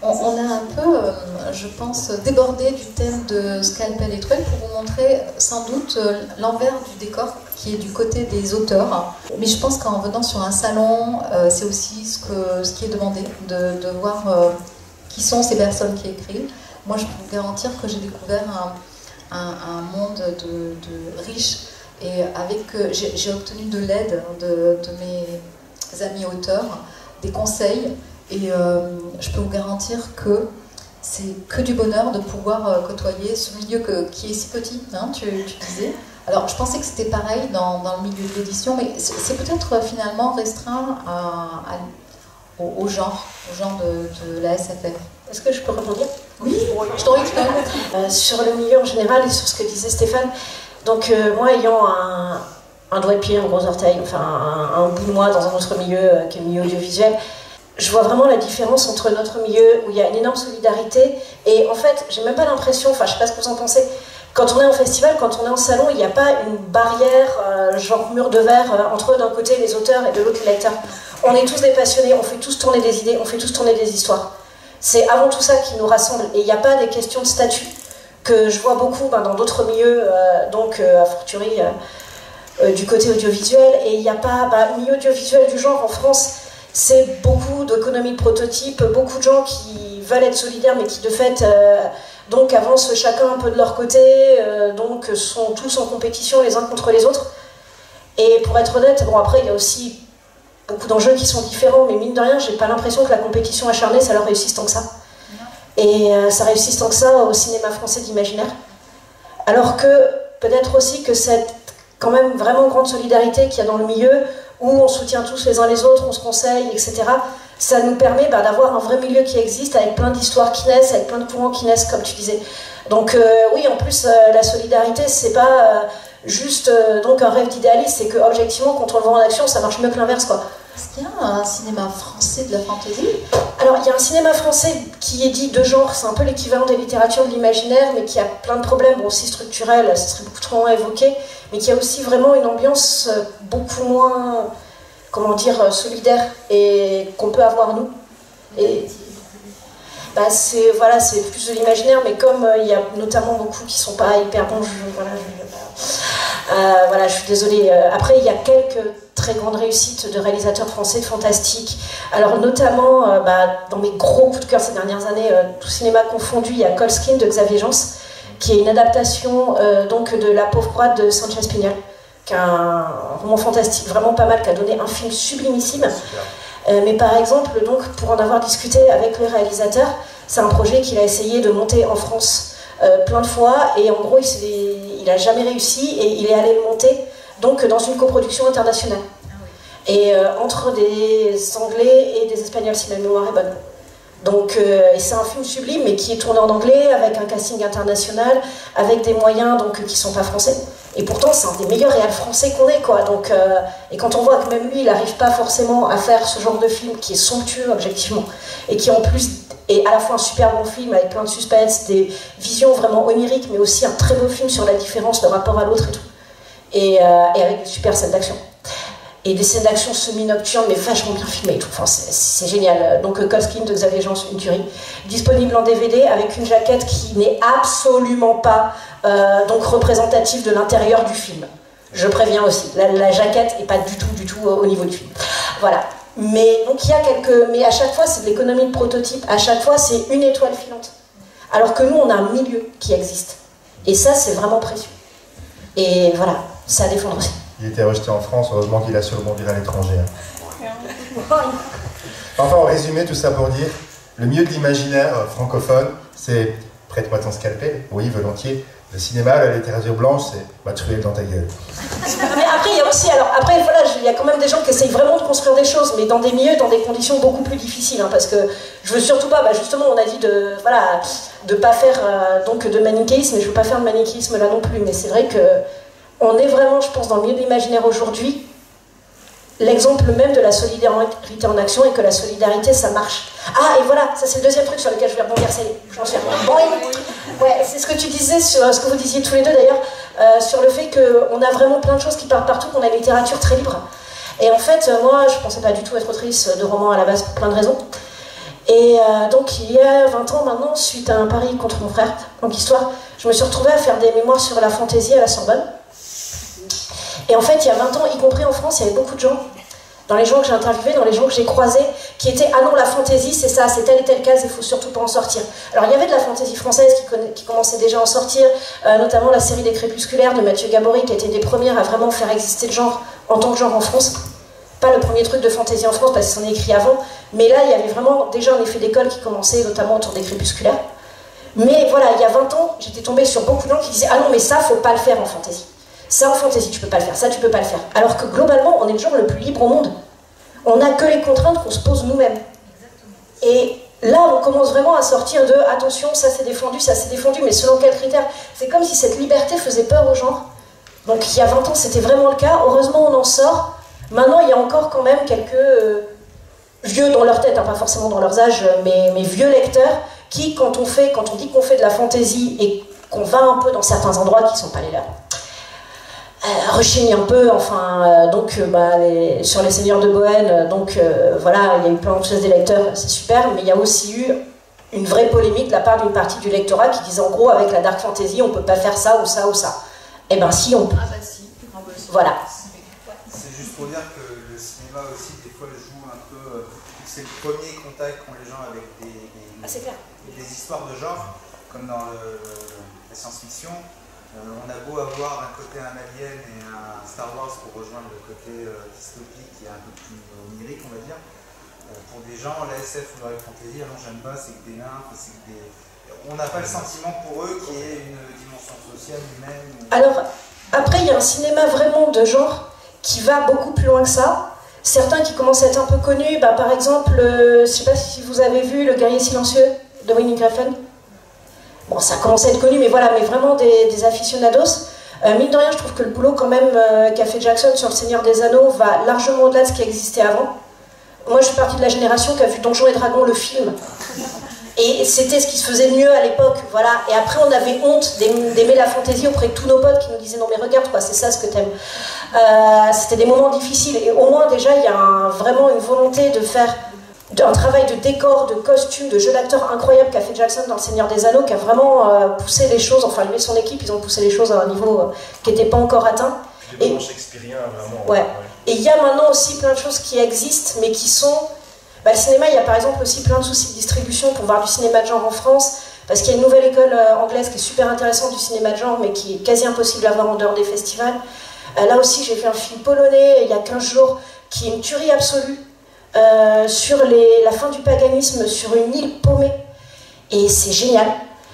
On, on a un peu, euh, je pense, débordé du thème de Scalpel et Truel pour vous montrer sans doute euh, l'envers du décor qui est du côté des auteurs. Mais je pense qu'en venant sur un salon, euh, c'est aussi ce, que, ce qui est demandé, de, de voir euh, qui sont ces personnes qui écrivent. Moi, je peux vous garantir que j'ai découvert un, un, un monde de, de riches. Et avec, euh, j'ai obtenu de l'aide de, de mes amis auteurs, des conseils, et euh, je peux vous garantir que c'est que du bonheur de pouvoir euh, côtoyer ce milieu que, qui est si petit, hein, tu, tu disais. Alors je pensais que c'était pareil dans, dans le milieu de l'édition, mais c'est peut-être euh, finalement restreint à, à, au, au genre, au genre de, de la S F R. Est-ce que je peux rebondir? Oui, oui, je t'en explique. euh, Sur le milieu en général et sur ce que disait Stéphane, donc euh, moi ayant un, un doigt de pied, un gros orteil, enfin un, un bout de moi dans un autre milieu euh, qui est le milieu audiovisuel, je vois vraiment la différence entre notre milieu où il y a une énorme solidarité et en fait j'ai même pas l'impression, enfin je sais pas ce que vous en pensez, quand on est en festival, quand on est en salon, il n'y a pas une barrière euh, genre mur de verre euh, entre d'un côté les auteurs et de l'autre les lecteurs. On est tous des passionnés, on fait tous tourner des idées, on fait tous tourner des histoires. C'est avant tout ça qui nous rassemble et il n'y a pas des questions de statut que je vois beaucoup ben, dans d'autres milieux, euh, donc euh, à fortiori euh, euh, du côté audiovisuel, et il n'y a pas, ben, milieu audiovisuel du genre en France, c'est beaucoup d'économies de prototypes, beaucoup de gens qui veulent être solidaires mais qui de fait euh, donc avancent chacun un peu de leur côté, euh, donc sont tous en compétition les uns contre les autres, et pour être honnête, bon après il y a aussi beaucoup d'enjeux qui sont différents, mais mine de rien j'ai pas l'impression que la compétition acharnée ça leur réussisse tant que ça. Et euh, ça réussisse tant que ça au cinéma français d'imaginaire. Alors que peut-être aussi que cette quand même vraiment grande solidarité qu'il y a dans le milieu, où on soutient tous les uns les autres, on se conseille, et cetera, ça nous permet bah, d'avoir un vrai milieu qui existe, avec plein d'histoires qui naissent, avec plein de courants qui naissent, comme tu disais. Donc euh, oui, en plus, euh, la solidarité, c'est pas euh, juste euh, donc un rêve d'idéaliste, c'est que objectivement, quand on le voit en action, ça marche mieux que l'inverse, quoi. Est-ce qu'il y a un cinéma français de la fantaisie? Alors, il y a un cinéma français qui est dit de genre, c'est un peu l'équivalent des littératures de l'imaginaire, mais qui a plein de problèmes, bon, aussi structurels, ça serait beaucoup trop long à évoquer, mais qui a aussi vraiment une ambiance beaucoup moins, comment dire, solidaire, et qu'on peut avoir nous. Et bah, c'est voilà, c'est plus de l'imaginaire, mais comme il euh, y a notamment beaucoup qui sont pas hyper bons, je, voilà, je, Euh, voilà, je suis désolée. Euh, après, il y a quelques très grandes réussites de réalisateurs français fantastiques. Alors, notamment, euh, bah, dans mes gros coups de cœur ces dernières années, euh, tout cinéma confondu, il y a Colskin de Xavier Jans, qui est une adaptation euh, donc, de La pauvre-croix de Sanchez Pignal, qui est un roman fantastique vraiment pas mal, qui a donné un film sublimissime. Euh, mais par exemple, donc, pour en avoir discuté avec le réalisateur, c'est un projet qu'il a essayé de monter en France euh, plein de fois, et en gros, il s'est... il n'a jamais réussi et il est allé le monter donc dans une coproduction internationale. Ah oui. Et euh, entre des Anglais et des Espagnols, si ma mémoire est bonne. Donc euh, c'est un film sublime mais qui est tourné en anglais, avec un casting international, avec des moyens donc, qui ne sont pas français. Et pourtant, c'est un des meilleurs réals français qu'on ait, quoi. Donc, euh, et quand on voit que même lui, il n'arrive pas forcément à faire ce genre de film qui est somptueux, objectivement, et qui en plus est à la fois un super bon film avec plein de suspense, des visions vraiment oniriques, mais aussi un très beau film sur la différence, le rapport à l'autre et tout. Et, euh, et avec des super scènes d'action. Et des scènes d'action semi-nocturnes, mais vachement bien filmées et tout. Enfin, c'est génial. Donc, Colskin de Xavier Jans, une tuerie. Disponible en D V D avec une jaquette qui n'est absolument pas euh, donc représentative de l'intérieur du film. Je préviens aussi. La, la jaquette n'est pas du tout, du tout euh, au niveau du film. Voilà. Mais donc, il y a quelques. Mais à chaque fois, c'est de l'économie de prototype. À chaque fois, c'est une étoile filante. Alors que nous, on a un milieu qui existe. Et ça, c'est vraiment précieux. Et voilà. C'est à défendre aussi. Il était rejeté en France, heureusement qu'il a surbondi à l'étranger. Enfin, en résumé, tout ça pour dire, le milieu de l'imaginaire francophone, c'est « prête-moi ton scalpel », oui, volontiers. Le cinéma, la littérature blanche, c'est « ma truelle dans ta gueule ». Mais après, il y a aussi, alors, après, voilà, il y a quand même des gens qui essayent vraiment de construire des choses, mais dans des milieux, dans des conditions beaucoup plus difficiles, hein, parce que je veux surtout pas, bah, justement, on a dit de, voilà, de pas faire, euh, donc, de manichéisme, et je veux pas faire de manichéisme là non plus, mais c'est vrai que on est vraiment, je pense, dans le milieu de l'imaginaire aujourd'hui, l'exemple même de la solidarité en action et que la solidarité, ça marche. Ah, et voilà, ça c'est le deuxième truc sur lequel je vais rebondir, ça y est, j'en suis revenu. Ouais, c'est ce que tu disais, sur, ce que vous disiez tous les deux d'ailleurs, euh, sur le fait qu'on a vraiment plein de choses qui partent partout, qu'on a une littérature très libre. Et en fait, moi, je pensais pas du tout être autrice de romans à la base pour plein de raisons. Et euh, donc, il y a vingt ans maintenant, suite à un pari contre mon frère, donc histoire, je me suis retrouvée à faire des mémoires sur la fantaisie à la Sorbonne. Et en fait, il y a vingt ans, y compris en France, il y avait beaucoup de gens, dans les gens que j'ai interviewés, dans les gens que j'ai croisés, qui étaient « Ah non, la fantaisie, c'est ça, c'est telle et telle case, il faut surtout pas en sortir ». Alors, il y avait de la fantaisie française qui, conna... qui commençait déjà à en sortir, euh, notamment la série Des Crépusculaires de Mathieu Gaborit, qui a été des premières à vraiment faire exister le genre en tant que genre en France. Pas le premier truc de fantaisie en France, parce que c'en est écrit avant, mais là, il y avait vraiment déjà un effet d'école qui commençait, notamment autour des Crépusculaires. Mais voilà, il y a vingt ans, j'étais tombée sur beaucoup de gens qui disaient « Ah non, mais ça, faut pas le faire en fantaisie ». Ça en fantaisie, tu peux pas le faire, ça tu peux pas le faire. Alors que globalement, on est le genre le plus libre au monde. On n'a que les contraintes qu'on se pose nous-mêmes. Et là, on commence vraiment à sortir de « attention, ça c'est défendu, ça c'est défendu, mais selon quels critères ?» C'est comme si cette liberté faisait peur aux gens. Donc il y a vingt ans, c'était vraiment le cas. Heureusement, on en sort. Maintenant, il y a encore quand même quelques euh, vieux dans leur tête, hein, pas forcément dans leurs âges, mais, mais vieux lecteurs, qui, quand on, fait, quand on dit qu'on fait de la fantaisie et qu'on va un peu dans certains endroits qui ne sont pas les leurs, Euh, rechigne un peu, enfin, euh, donc, euh, bah, les, sur Les Seigneurs de Bohème, euh, donc, euh, voilà, il y a eu plein de choses des lecteurs, c'est super, mais il y a aussi eu une vraie polémique de la part d'une partie du lectorat qui disait, en gros, avec la dark fantasy, on peut pas faire ça, ou ça, ou ça. Eh ben, si, on peut. Ah bah si, on peut aussi. Voilà. C'est juste pour dire que le cinéma aussi, des fois, joue un peu, euh, c'est le premier contact qu'ont les gens avec des, des, ah, c'est clair. Des histoires de genre, comme dans le, la science-fiction. Euh, on a beau avoir un côté un Alien et un Star Wars pour rejoindre le côté euh, dystopique qui est un peu plus onirique, on va dire. Euh, pour des gens, la S F ou la fantasy, non j'aime pas, c'est que des nymphes, c'est que des... On n'a pas le sentiment pour eux qu'il y ait une dimension sociale, humaine... Ou... Alors, après il y a un cinéma vraiment de genre qui va beaucoup plus loin que ça. Certains qui commencent à être un peu connus, bah, par exemple, euh, je ne sais pas si vous avez vu Le guerrier silencieux de Winnie Griffin. Bon, ça commence à être connu, mais voilà, mais vraiment des, des aficionados. Euh, mine de rien, je trouve que le boulot quand même euh, qu'a fait Jackson sur Le Seigneur des Anneaux va largement au-delà de ce qui existait avant. Moi, je suis partie de la génération qui a vu Donjons et Dragons, le film. Et c'était ce qui se faisait mieux à l'époque, voilà. Et après, on avait honte d'aimer la fantaisie auprès de tous nos potes qui nous disaient « Non mais regarde, quoi, c'est ça ce que t'aimes. Euh, » C'était des moments difficiles. Et au moins, déjà, il y a un, vraiment une volonté de faire... un travail de décor, de costume, de jeu d'acteur incroyable qu'a fait Jackson dans Le Seigneur des Anneaux, qui a vraiment euh, poussé les choses, enfin lui et son équipe, ils ont poussé les choses à un niveau euh, qui n'était pas encore atteint. Des moments shakespeariens, vraiment. Ouais. Ouais. Et il y a maintenant aussi plein de choses qui existent, mais qui sont... Bah, le cinéma, il y a par exemple aussi plein de soucis de distribution pour voir du cinéma de genre en France, parce qu'il y a une nouvelle école euh, anglaise qui est super intéressante du cinéma de genre, mais qui est quasi impossible à voir en dehors des festivals. Euh, là aussi, j'ai vu un film polonais, il y a quinze jours, qui est une tuerie absolue, Euh, sur les, la fin du paganisme sur une île paumée, et c'est génial.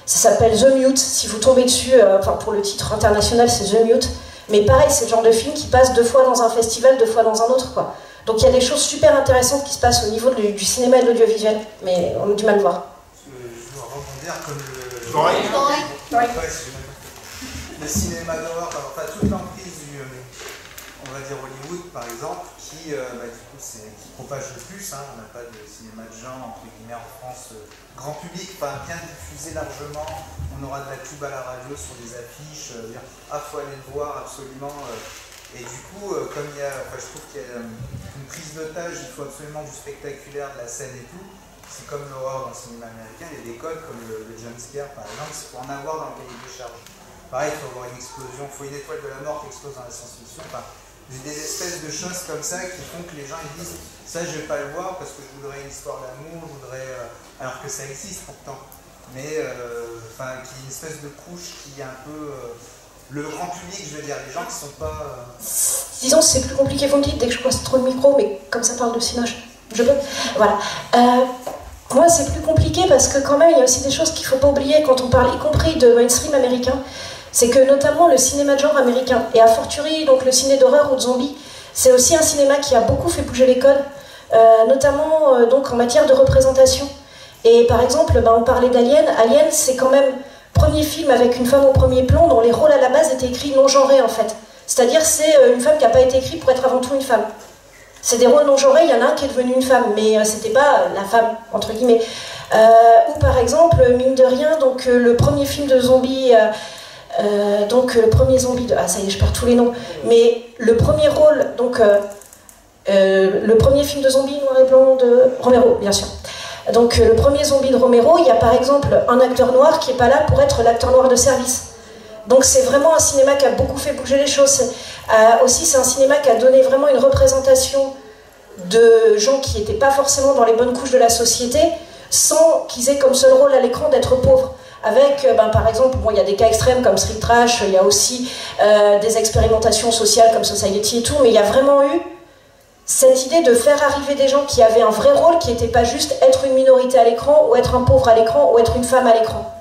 Ça s'appelle The Mute, si vous tombez dessus, euh, enfin pour le titre international c'est The Mute, mais pareil, c'est le genre de film qui passe deux fois dans un festival, deux fois dans un autre, quoi. Donc il y a des choses super intéressantes qui se passent au niveau du, du cinéma et de l'audiovisuel, mais on a du mal à voir. Euh, je dois rebondir comme le... Oui. Oui. Oui. le cinéma d'horreur, enfin toute l'emprise du, on va dire Hollywood par exemple, qui, euh, bah, du coup, c'est, qui propage le plus, hein, on n'a pas de cinéma de genre entre guillemets en France, euh, grand public, pas bien diffusé largement, on aura de la pub à la radio sur des affiches, euh, dire ah faut aller le voir absolument. Euh, Et du coup, euh, comme il y a, enfin, je trouve qu'il y a euh, une prise d'otage, il faut absolument du spectaculaire, de la scène et tout. C'est comme l'horreur dans le cinéma américain, il y a des codes comme le, le jumpscare par exemple, c'est pour en avoir dans le cahier des charges. Pareil, il faut avoir une explosion, il faut une étoile de la mort qui explose dans la science-fiction. Enfin, des espèces de choses comme ça qui font que les gens ils disent « ça je vais pas le voir parce que je voudrais une histoire d'amour, je voudrais... Euh... » alors que ça existe pourtant. Mais, euh, enfin, qu'il y a une espèce de couche qui est un peu... Euh... Le grand public, je veux dire, les gens qui sont pas... Euh... Disons, c'est plus compliqué, vous me dites, dès que je passe trop le micro, mais comme ça parle de cinoche, je peux... Voilà. Euh, moi, c'est plus compliqué parce que quand même, il y a aussi des choses qu'il ne faut pas oublier quand on parle, y compris de mainstream américain, c'est que notamment le cinéma de genre américain, et a fortiori, donc le ciné d'horreur ou de zombies, c'est aussi un cinéma qui a beaucoup fait bouger les codes, euh, notamment euh, donc en matière de représentation. Et par exemple, bah, on parlait d'Alien, Alien, c'est quand même... premier film avec une femme au premier plan dont les rôles à la base étaient écrits non-genrés en fait. C'est-à-dire c'est une femme qui n'a pas été écrite pour être avant tout une femme. C'est des rôles non-genrés, il y en a un qui est devenu une femme, mais c'était pas la femme, entre guillemets. Euh, ou par exemple, mine de rien, donc le premier film de zombie, euh, euh, donc le premier zombie de... Ah ça y est, je perds tous les noms. Mais le premier rôle, donc euh, euh, le premier film de zombie noir et blanc de Romero, bien sûr. Donc le premier zombie de Romero, il y a par exemple un acteur noir qui n'est pas là pour être l'acteur noir de service. Donc c'est vraiment un cinéma qui a beaucoup fait bouger les choses. Euh, aussi c'est un cinéma qui a donné vraiment une représentation de gens qui n'étaient pas forcément dans les bonnes couches de la société, sans qu'ils aient comme seul rôle à l'écran d'être pauvres. Avec, ben, par exemple, bon, il y a des cas extrêmes comme Street Trash, il y a aussi euh, des expérimentations sociales comme Society et tout, mais il y a vraiment eu... cette idée de faire arriver des gens qui avaient un vrai rôle, qui n'était pas juste être une minorité à l'écran, ou être un pauvre à l'écran, ou être une femme à l'écran.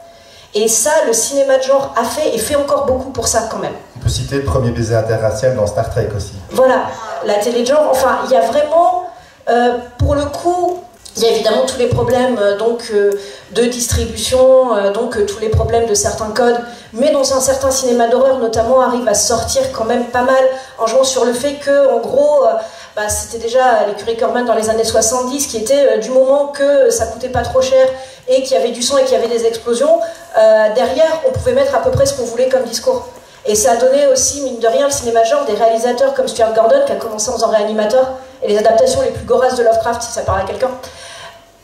Et ça, le cinéma de genre a fait, et fait encore beaucoup pour ça quand même. On peut citer le premier baiser interracial dans Star Trek aussi. Voilà, la télé de genre, enfin, il y a vraiment, euh, pour le coup, il y a évidemment tous les problèmes donc, euh, de distribution, euh, donc euh, tous les problèmes de certains codes, mais dans un certain cinéma d'horreur notamment arrive à sortir quand même pas mal, en jouant sur le fait que, en gros, euh, Bah, c'était déjà l'écurie Corman dans les années soixante-dix qui était euh, du moment que ça coûtait pas trop cher et qu'il y avait du sang et qu'il y avait des explosions, euh, derrière on pouvait mettre à peu près ce qu'on voulait comme discours. Et ça a donné aussi, mine de rien, le cinéma genre des réalisateurs comme Stuart Gordon qui a commencé en faisant Réanimateur et les adaptations les plus gorasses de Lovecraft si ça parle à quelqu'un.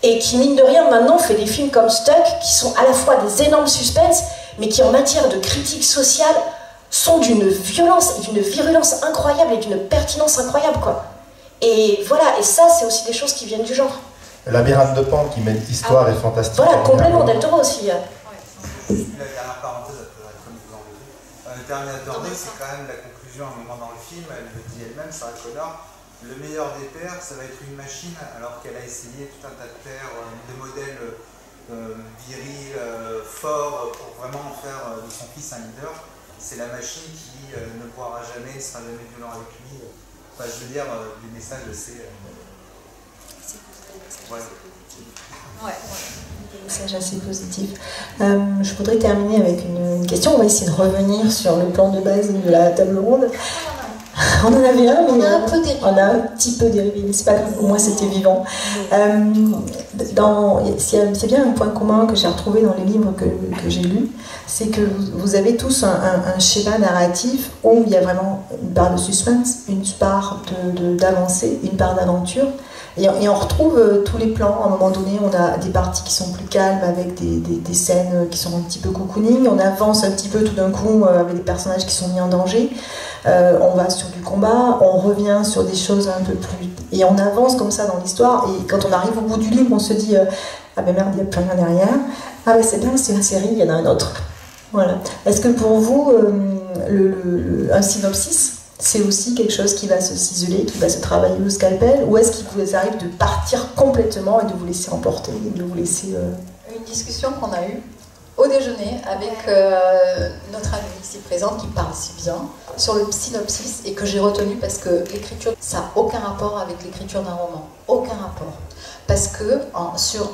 Et qui, mine de rien, maintenant fait des films comme Stuck qui sont à la fois des énormes suspens mais qui en matière de critique sociale sont d'une violence et d'une virulence incroyable et d'une pertinence incroyable quoi. Et voilà, et ça, c'est aussi des choses qui viennent du genre. Le labyrinthe de Pan qui mène histoire ah ouais. et fantastique. Voilà, complètement, Del Toro aussi. Ouais, juste la dernière parenthèse, après la chronique vous en avez. Le Terminator deux, c'est quand même la conclusion à un moment dans le film, elle le dit elle-même, Sarah Connor, le meilleur des pères, ça va être une machine, alors qu'elle a essayé tout un tas de pères, de modèles euh, virils, euh, forts, pour vraiment faire de son fils un leader. C'est la machine qui euh, ne boira jamais, ne sera jamais violent avec lui. Enfin, je veux dire, euh, les messages, c'est... Euh... Ouais. Ouais, ouais. Des messages assez positifs. Euh, je voudrais terminer avec une, une question. On va essayer de revenir sur le plan de base de la table ronde. On en avait un, mais on a un, peu dérivé. On a un petit peu dérivé, mais c'est pas grave, au moins c'était vivant. Euh, c'est bien un point commun que j'ai retrouvé dans les livres que, que j'ai lus, c'est que vous avez tous un, un, un schéma narratif où il y a vraiment une part de suspense, une part d'avancée, une part d'aventure, et, et on retrouve tous les plans. À un moment donné, on a des parties qui sont plus calmes avec des, des, des scènes qui sont un petit peu cocooning, on avance un petit peu tout d'un coup avec des personnages qui sont mis en danger. Euh, on va sur du combat, on revient sur des choses un peu plus... Et on avance comme ça dans l'histoire, et quand on arrive au bout du livre, on se dit euh, « Ah ben merde, il n'y a plus rien derrière. Ah ben c'est bien, c'est une série, il y en a un autre. » Voilà. Est-ce que pour vous, euh, le, le, un synopsis, c'est aussi quelque chose qui va se ciseler, qui va se travailler au scalpel, ou est-ce qu'il vous arrive de partir complètement et de vous laisser emporter, de vous laisser... Euh... Une discussion qu'on a eue au déjeuner avec euh, notre amie ici présente qui parle si bien sur le synopsis et que j'ai retenu parce que l'écriture, ça n'a aucun rapport avec l'écriture d'un roman, aucun rapport. Parce que en, sur,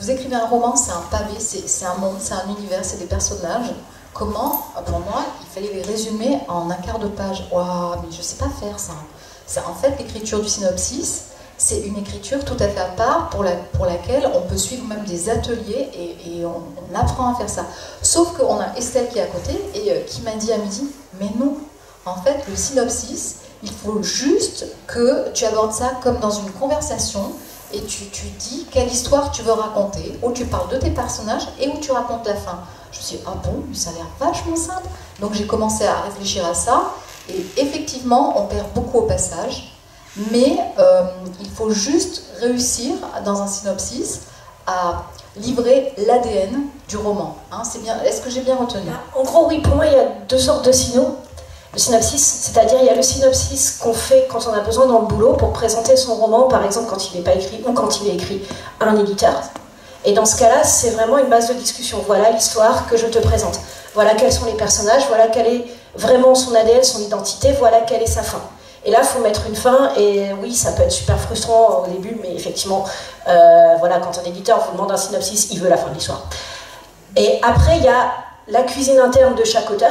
vous écrivez un roman, c'est un pavé, c'est un monde, c'est un univers, c'est des personnages comment, pour moi, il fallait les résumer en un quart de page. Waouh, mais je ne sais pas faire ça. Ça, en fait, l'écriture du synopsis, c'est une écriture tout à fait à part pour, la, pour laquelle on peut suivre même des ateliers et, et on, on apprend à faire ça. Sauf qu'on a Estelle qui est à côté et euh, qui m'a dit à midi, mais non, en fait, le synopsis, il faut juste que tu abordes ça comme dans une conversation et tu, tu dis quelle histoire tu veux raconter, où tu parles de tes personnages et où tu racontes la fin. Je me suis dit, ah bon, mais ça a l'air vachement simple. Donc j'ai commencé à réfléchir à ça et effectivement, on perd beaucoup au passage. Mais euh, il faut juste réussir, dans un synopsis, à livrer l'A D N du roman. Hein, c'est bien, est-ce que j'ai bien retenu? En gros, oui, pour moi, il y a deux sortes de syno. Le synopsis, c'est-à-dire il y a le synopsis qu'on fait quand on a besoin dans le boulot pour présenter son roman, par exemple quand il n'est pas écrit ou quand il est écrit à un éditeur. Et dans ce cas-là, c'est vraiment une base de discussion. Voilà l'histoire que je te présente. Voilà quels sont les personnages, voilà quel est vraiment son A D N, son identité, voilà quelle est sa fin. Et là, il faut mettre une fin, et oui, ça peut être super frustrant au début, mais effectivement, euh, voilà, quand un éditeur vous demande un synopsis, il veut la fin de l'histoire. Et après, il y a la cuisine interne de chaque auteur.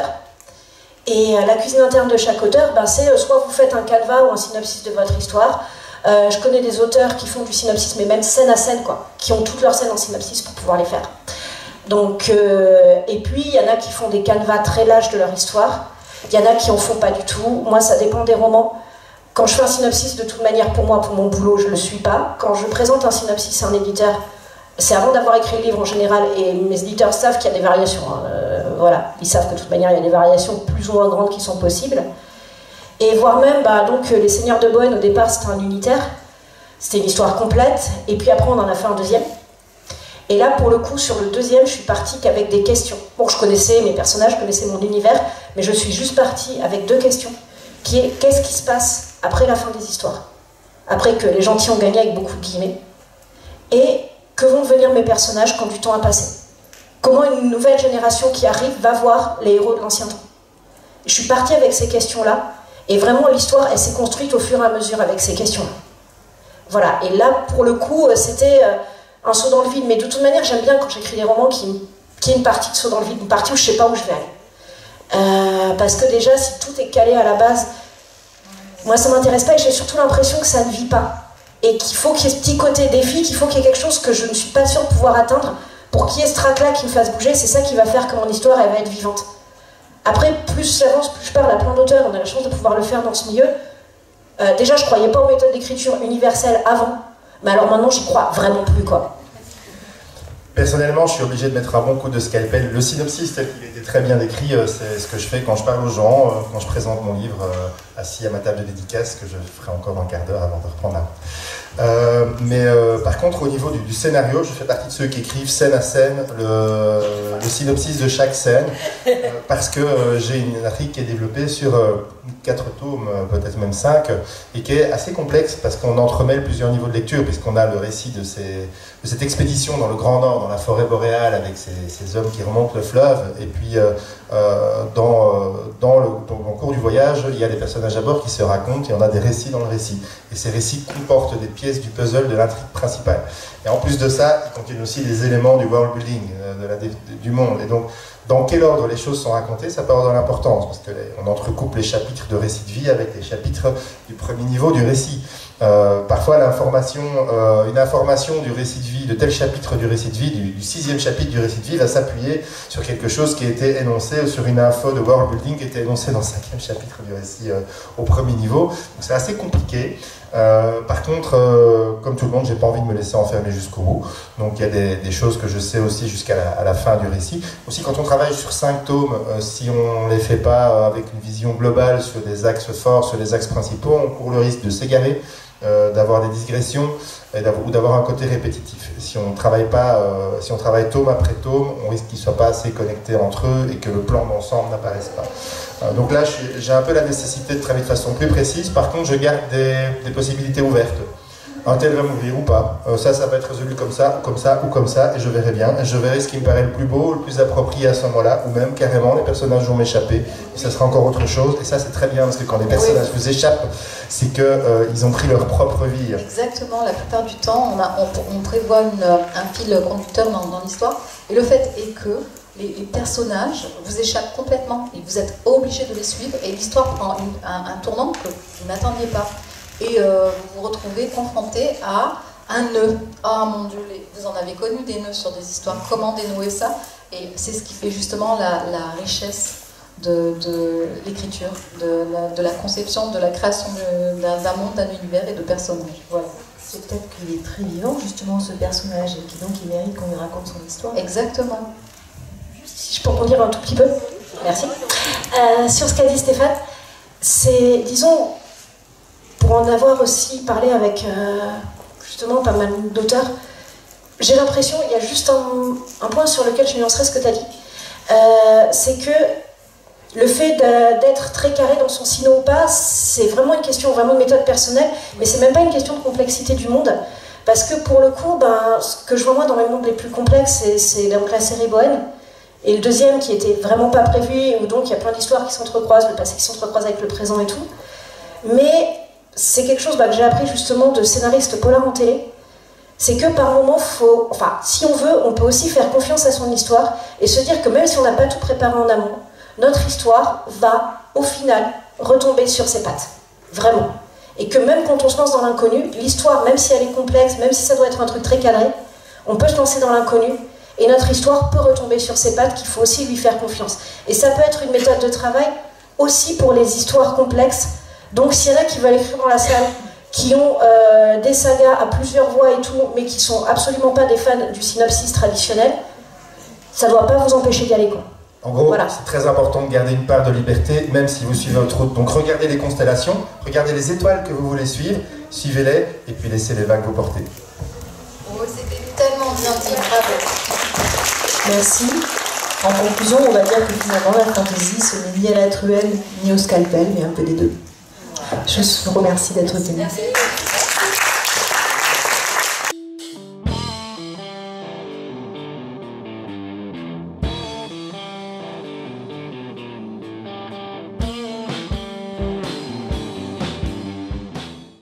Et la cuisine interne de chaque auteur, ben, c'est soit vous faites un canevas ou un synopsis de votre histoire. Euh, je connais des auteurs qui font du synopsis, mais même scène à scène, quoi, qui ont toutes leurs scènes en synopsis pour pouvoir les faire. Donc, euh, et puis, il y en a qui font des canevas très lâches de leur histoire. Il y en a qui en font pas du tout. Moi, ça dépend des romans. Quand je fais un synopsis, de toute manière, pour moi, pour mon boulot, je ne le suis pas. Quand je présente un synopsis à un éditeur, c'est avant d'avoir écrit le livre en général, et mes éditeurs savent qu'il y a des variations. Hein. Euh, voilà, ils savent que de toute manière, il y a des variations plus ou moins grandes qui sont possibles. Et voire même, bah, donc, Les Seigneurs de Bohème, au départ, c'était un unitaire. C'était une histoire complète. Et puis après, on en a fait un deuxième. Et là, pour le coup, sur le deuxième, je suis partie qu'avec des questions. Bon, je connaissais mes personnages, je connaissais mon univers, mais je suis juste partie avec deux questions. Qui est, qu'est-ce qui se passe après la fin des histoires, après que les gentils ont gagné avec beaucoup de guillemets, et que vont devenir mes personnages quand du temps a passé? Comment une nouvelle génération qui arrive va voir les héros de l'ancien temps? Je suis partie avec ces questions-là, et vraiment l'histoire, elle s'est construite au fur et à mesure avec ces questions-là. Voilà, et là, pour le coup, c'était un saut dans le vide, mais de toute manière, j'aime bien quand j'écris des romans qui, qui est une partie de saut dans le vide, une partie où je ne sais pas où je vais aller. Euh, parce que déjà, si tout est calé à la base, moi, ça ne m'intéresse pas et j'ai surtout l'impression que ça ne vit pas. Et qu'il faut qu'il y ait ce petit côté défi, qu'il faut qu'il y ait quelque chose que je ne suis pas sûre de pouvoir atteindre pour qu'il y ait ce trac-là qui me fasse bouger. C'est ça qui va faire que mon histoire, elle va être vivante. Après, plus j'avance, plus je parle à plein d'auteurs. On a la chance de pouvoir le faire dans ce milieu. Euh, déjà, je ne croyais pas aux méthodes d'écriture universelles avant. Mais alors maintenant, j'y crois vraiment plus, quoi. Personnellement, je suis obligé de mettre un bon coup de scalpel. Le synopsis, tel qu'il était très bien décrit, c'est ce que je fais quand je parle aux gens, quand je présente mon livre assis à ma table de dédicace, que je ferai encore un quart d'heure avant de reprendre un. Euh, mais euh, par contre, au niveau du, du scénario, je fais partie de ceux qui écrivent scène à scène le, le synopsis de chaque scène, euh, parce que euh, j'ai une intrigue qui est développée sur euh, quatre tomes, peut-être même cinq, et qui est assez complexe, parce qu'on entremêle plusieurs niveaux de lecture, puisqu'on a le récit de ces... cette expédition dans le Grand Nord, dans la forêt boréale, avec ces, ces hommes qui remontent le fleuve. Et puis, euh, dans, dans le dans, cours du voyage, il y a des personnages à bord qui se racontent, et on a des récits dans le récit. Et ces récits comportent des pièces du puzzle de l'intrigue principale. Et en plus de ça, ils contiennent aussi des éléments du world building, de la, de, du monde. Et donc, dans quel ordre les choses sont racontées, ça peut avoir de l'importance, parce qu'on entrecoupe les chapitres de récit de vie avec les chapitres du premier niveau du récit. Euh, parfois, l'information, euh, une information du récit de vie, de tel chapitre du récit de vie, du, du sixième chapitre du récit de vie, va s'appuyer sur quelque chose qui a été énoncé, ou sur une info de world building qui a été énoncée dans le cinquième chapitre du récit euh, au premier niveau. Donc c'est assez compliqué. Euh, par contre, euh, comme tout le monde, j'ai pas envie de me laisser enfermer jusqu'au bout. Donc il y a des, des choses que je sais aussi jusqu'à la, à la fin du récit. Aussi, quand on travaille sur cinq tomes, euh, si on les fait pas euh, avec une vision globale sur des axes forts, sur les axes principaux, on court le risque de s'égarer, euh, d'avoir des digressions et d'avoir, ou d'avoir un côté répétitif. Si on travaille pas, euh, si on travaille tome après tome, on risque qu'ils soient pas assez connectés entre eux et que le plan d'ensemble n'apparaisse pas. Donc là, j'ai un peu la nécessité de travailler de façon plus précise. Par contre, je garde des, des possibilités ouvertes. Un tel va m'ouvrir ou pas. Euh, ça, ça va être résolu comme ça, ou comme ça, ou comme ça, et je verrai bien. Je verrai ce qui me paraît le plus beau, le plus approprié à ce moment-là, ou même carrément, les personnages vont m'échapper. Et ça sera encore autre chose. Et ça, c'est très bien, parce que quand les personnages vous échappent, c'est qu'ils euh, ont pris leur propre vie. Exactement. La plupart du temps, on, a, on, on prévoit une, un fil conducteur dans, dans l'histoire. Et le fait est que les, les personnages vous échappent complètement et vous êtes obligé de les suivre et l'histoire prend une, un, un tournant que vous n'attendiez pas. Et euh, vous vous retrouvez confronté à un nœud. Ah mon Dieu, vous en avez connu des nœuds sur des histoires, comment dénouer ça? Et c'est ce qui fait justement la, la richesse de, de l'écriture, de la, de la conception, de la création d'un monde, d'un univers et de personnages. Voilà. C'est peut-être qu'il est très vivant justement ce personnage et qui donc il mérite qu'on lui raconte son histoire. Exactement. Si je peux rebondir un tout petit peu, merci. Euh, sur ce qu'a dit Stéphane, c'est, disons, pour en avoir aussi parlé avec euh, justement pas mal d'auteurs, j'ai l'impression, il y a juste un, un point sur lequel je nuancerai ce que tu as dit, euh, c'est que le fait d'être très carré dans son sinon ou pas, c'est vraiment une question vraiment de méthode personnelle, mais c'est même pas une question de complexité du monde, parce que pour le coup, ben, ce que je vois moi dans les mondes les plus complexes, c'est donc la série Bohème, et le deuxième qui était vraiment pas prévu, où donc il y a plein d'histoires qui s'entrecroisent, le passé qui s'entrecroise avec le présent et tout, mais c'est quelque chose bah, que j'ai appris justement de scénariste polar en télé, c'est que par moment, faut, enfin, si on veut, on peut aussi faire confiance à son histoire et se dire que même si on n'a pas tout préparé en amont, notre histoire va, au final, retomber sur ses pattes. Vraiment. Et que même quand on se lance dans l'inconnu, l'histoire, même si elle est complexe, même si ça doit être un truc très cadré, on peut se lancer dans l'inconnu et notre histoire peut retomber sur ses pattes, qu'il faut aussi lui faire confiance. Et ça peut être une méthode de travail aussi pour les histoires complexes. Donc s'il y en a qui veulent écrire dans la salle, qui ont euh, des sagas à plusieurs voix et tout, mais qui sont absolument pas des fans du synopsis traditionnel, ça doit pas vous empêcher d'y aller, quoi. En gros, voilà. C'est très important de garder une part de liberté, même si vous suivez votre route. Donc regardez les constellations, regardez les étoiles que vous voulez suivre, suivez-les, et puis laissez les vagues vous porter. Oh, c'était tellement bien dit, bravo. Merci. En conclusion, on va dire que finalement, la fantaisie, ce n'est ni à la truelle, ni au scalpel, mais un peu des deux. Je vous remercie d'être venu.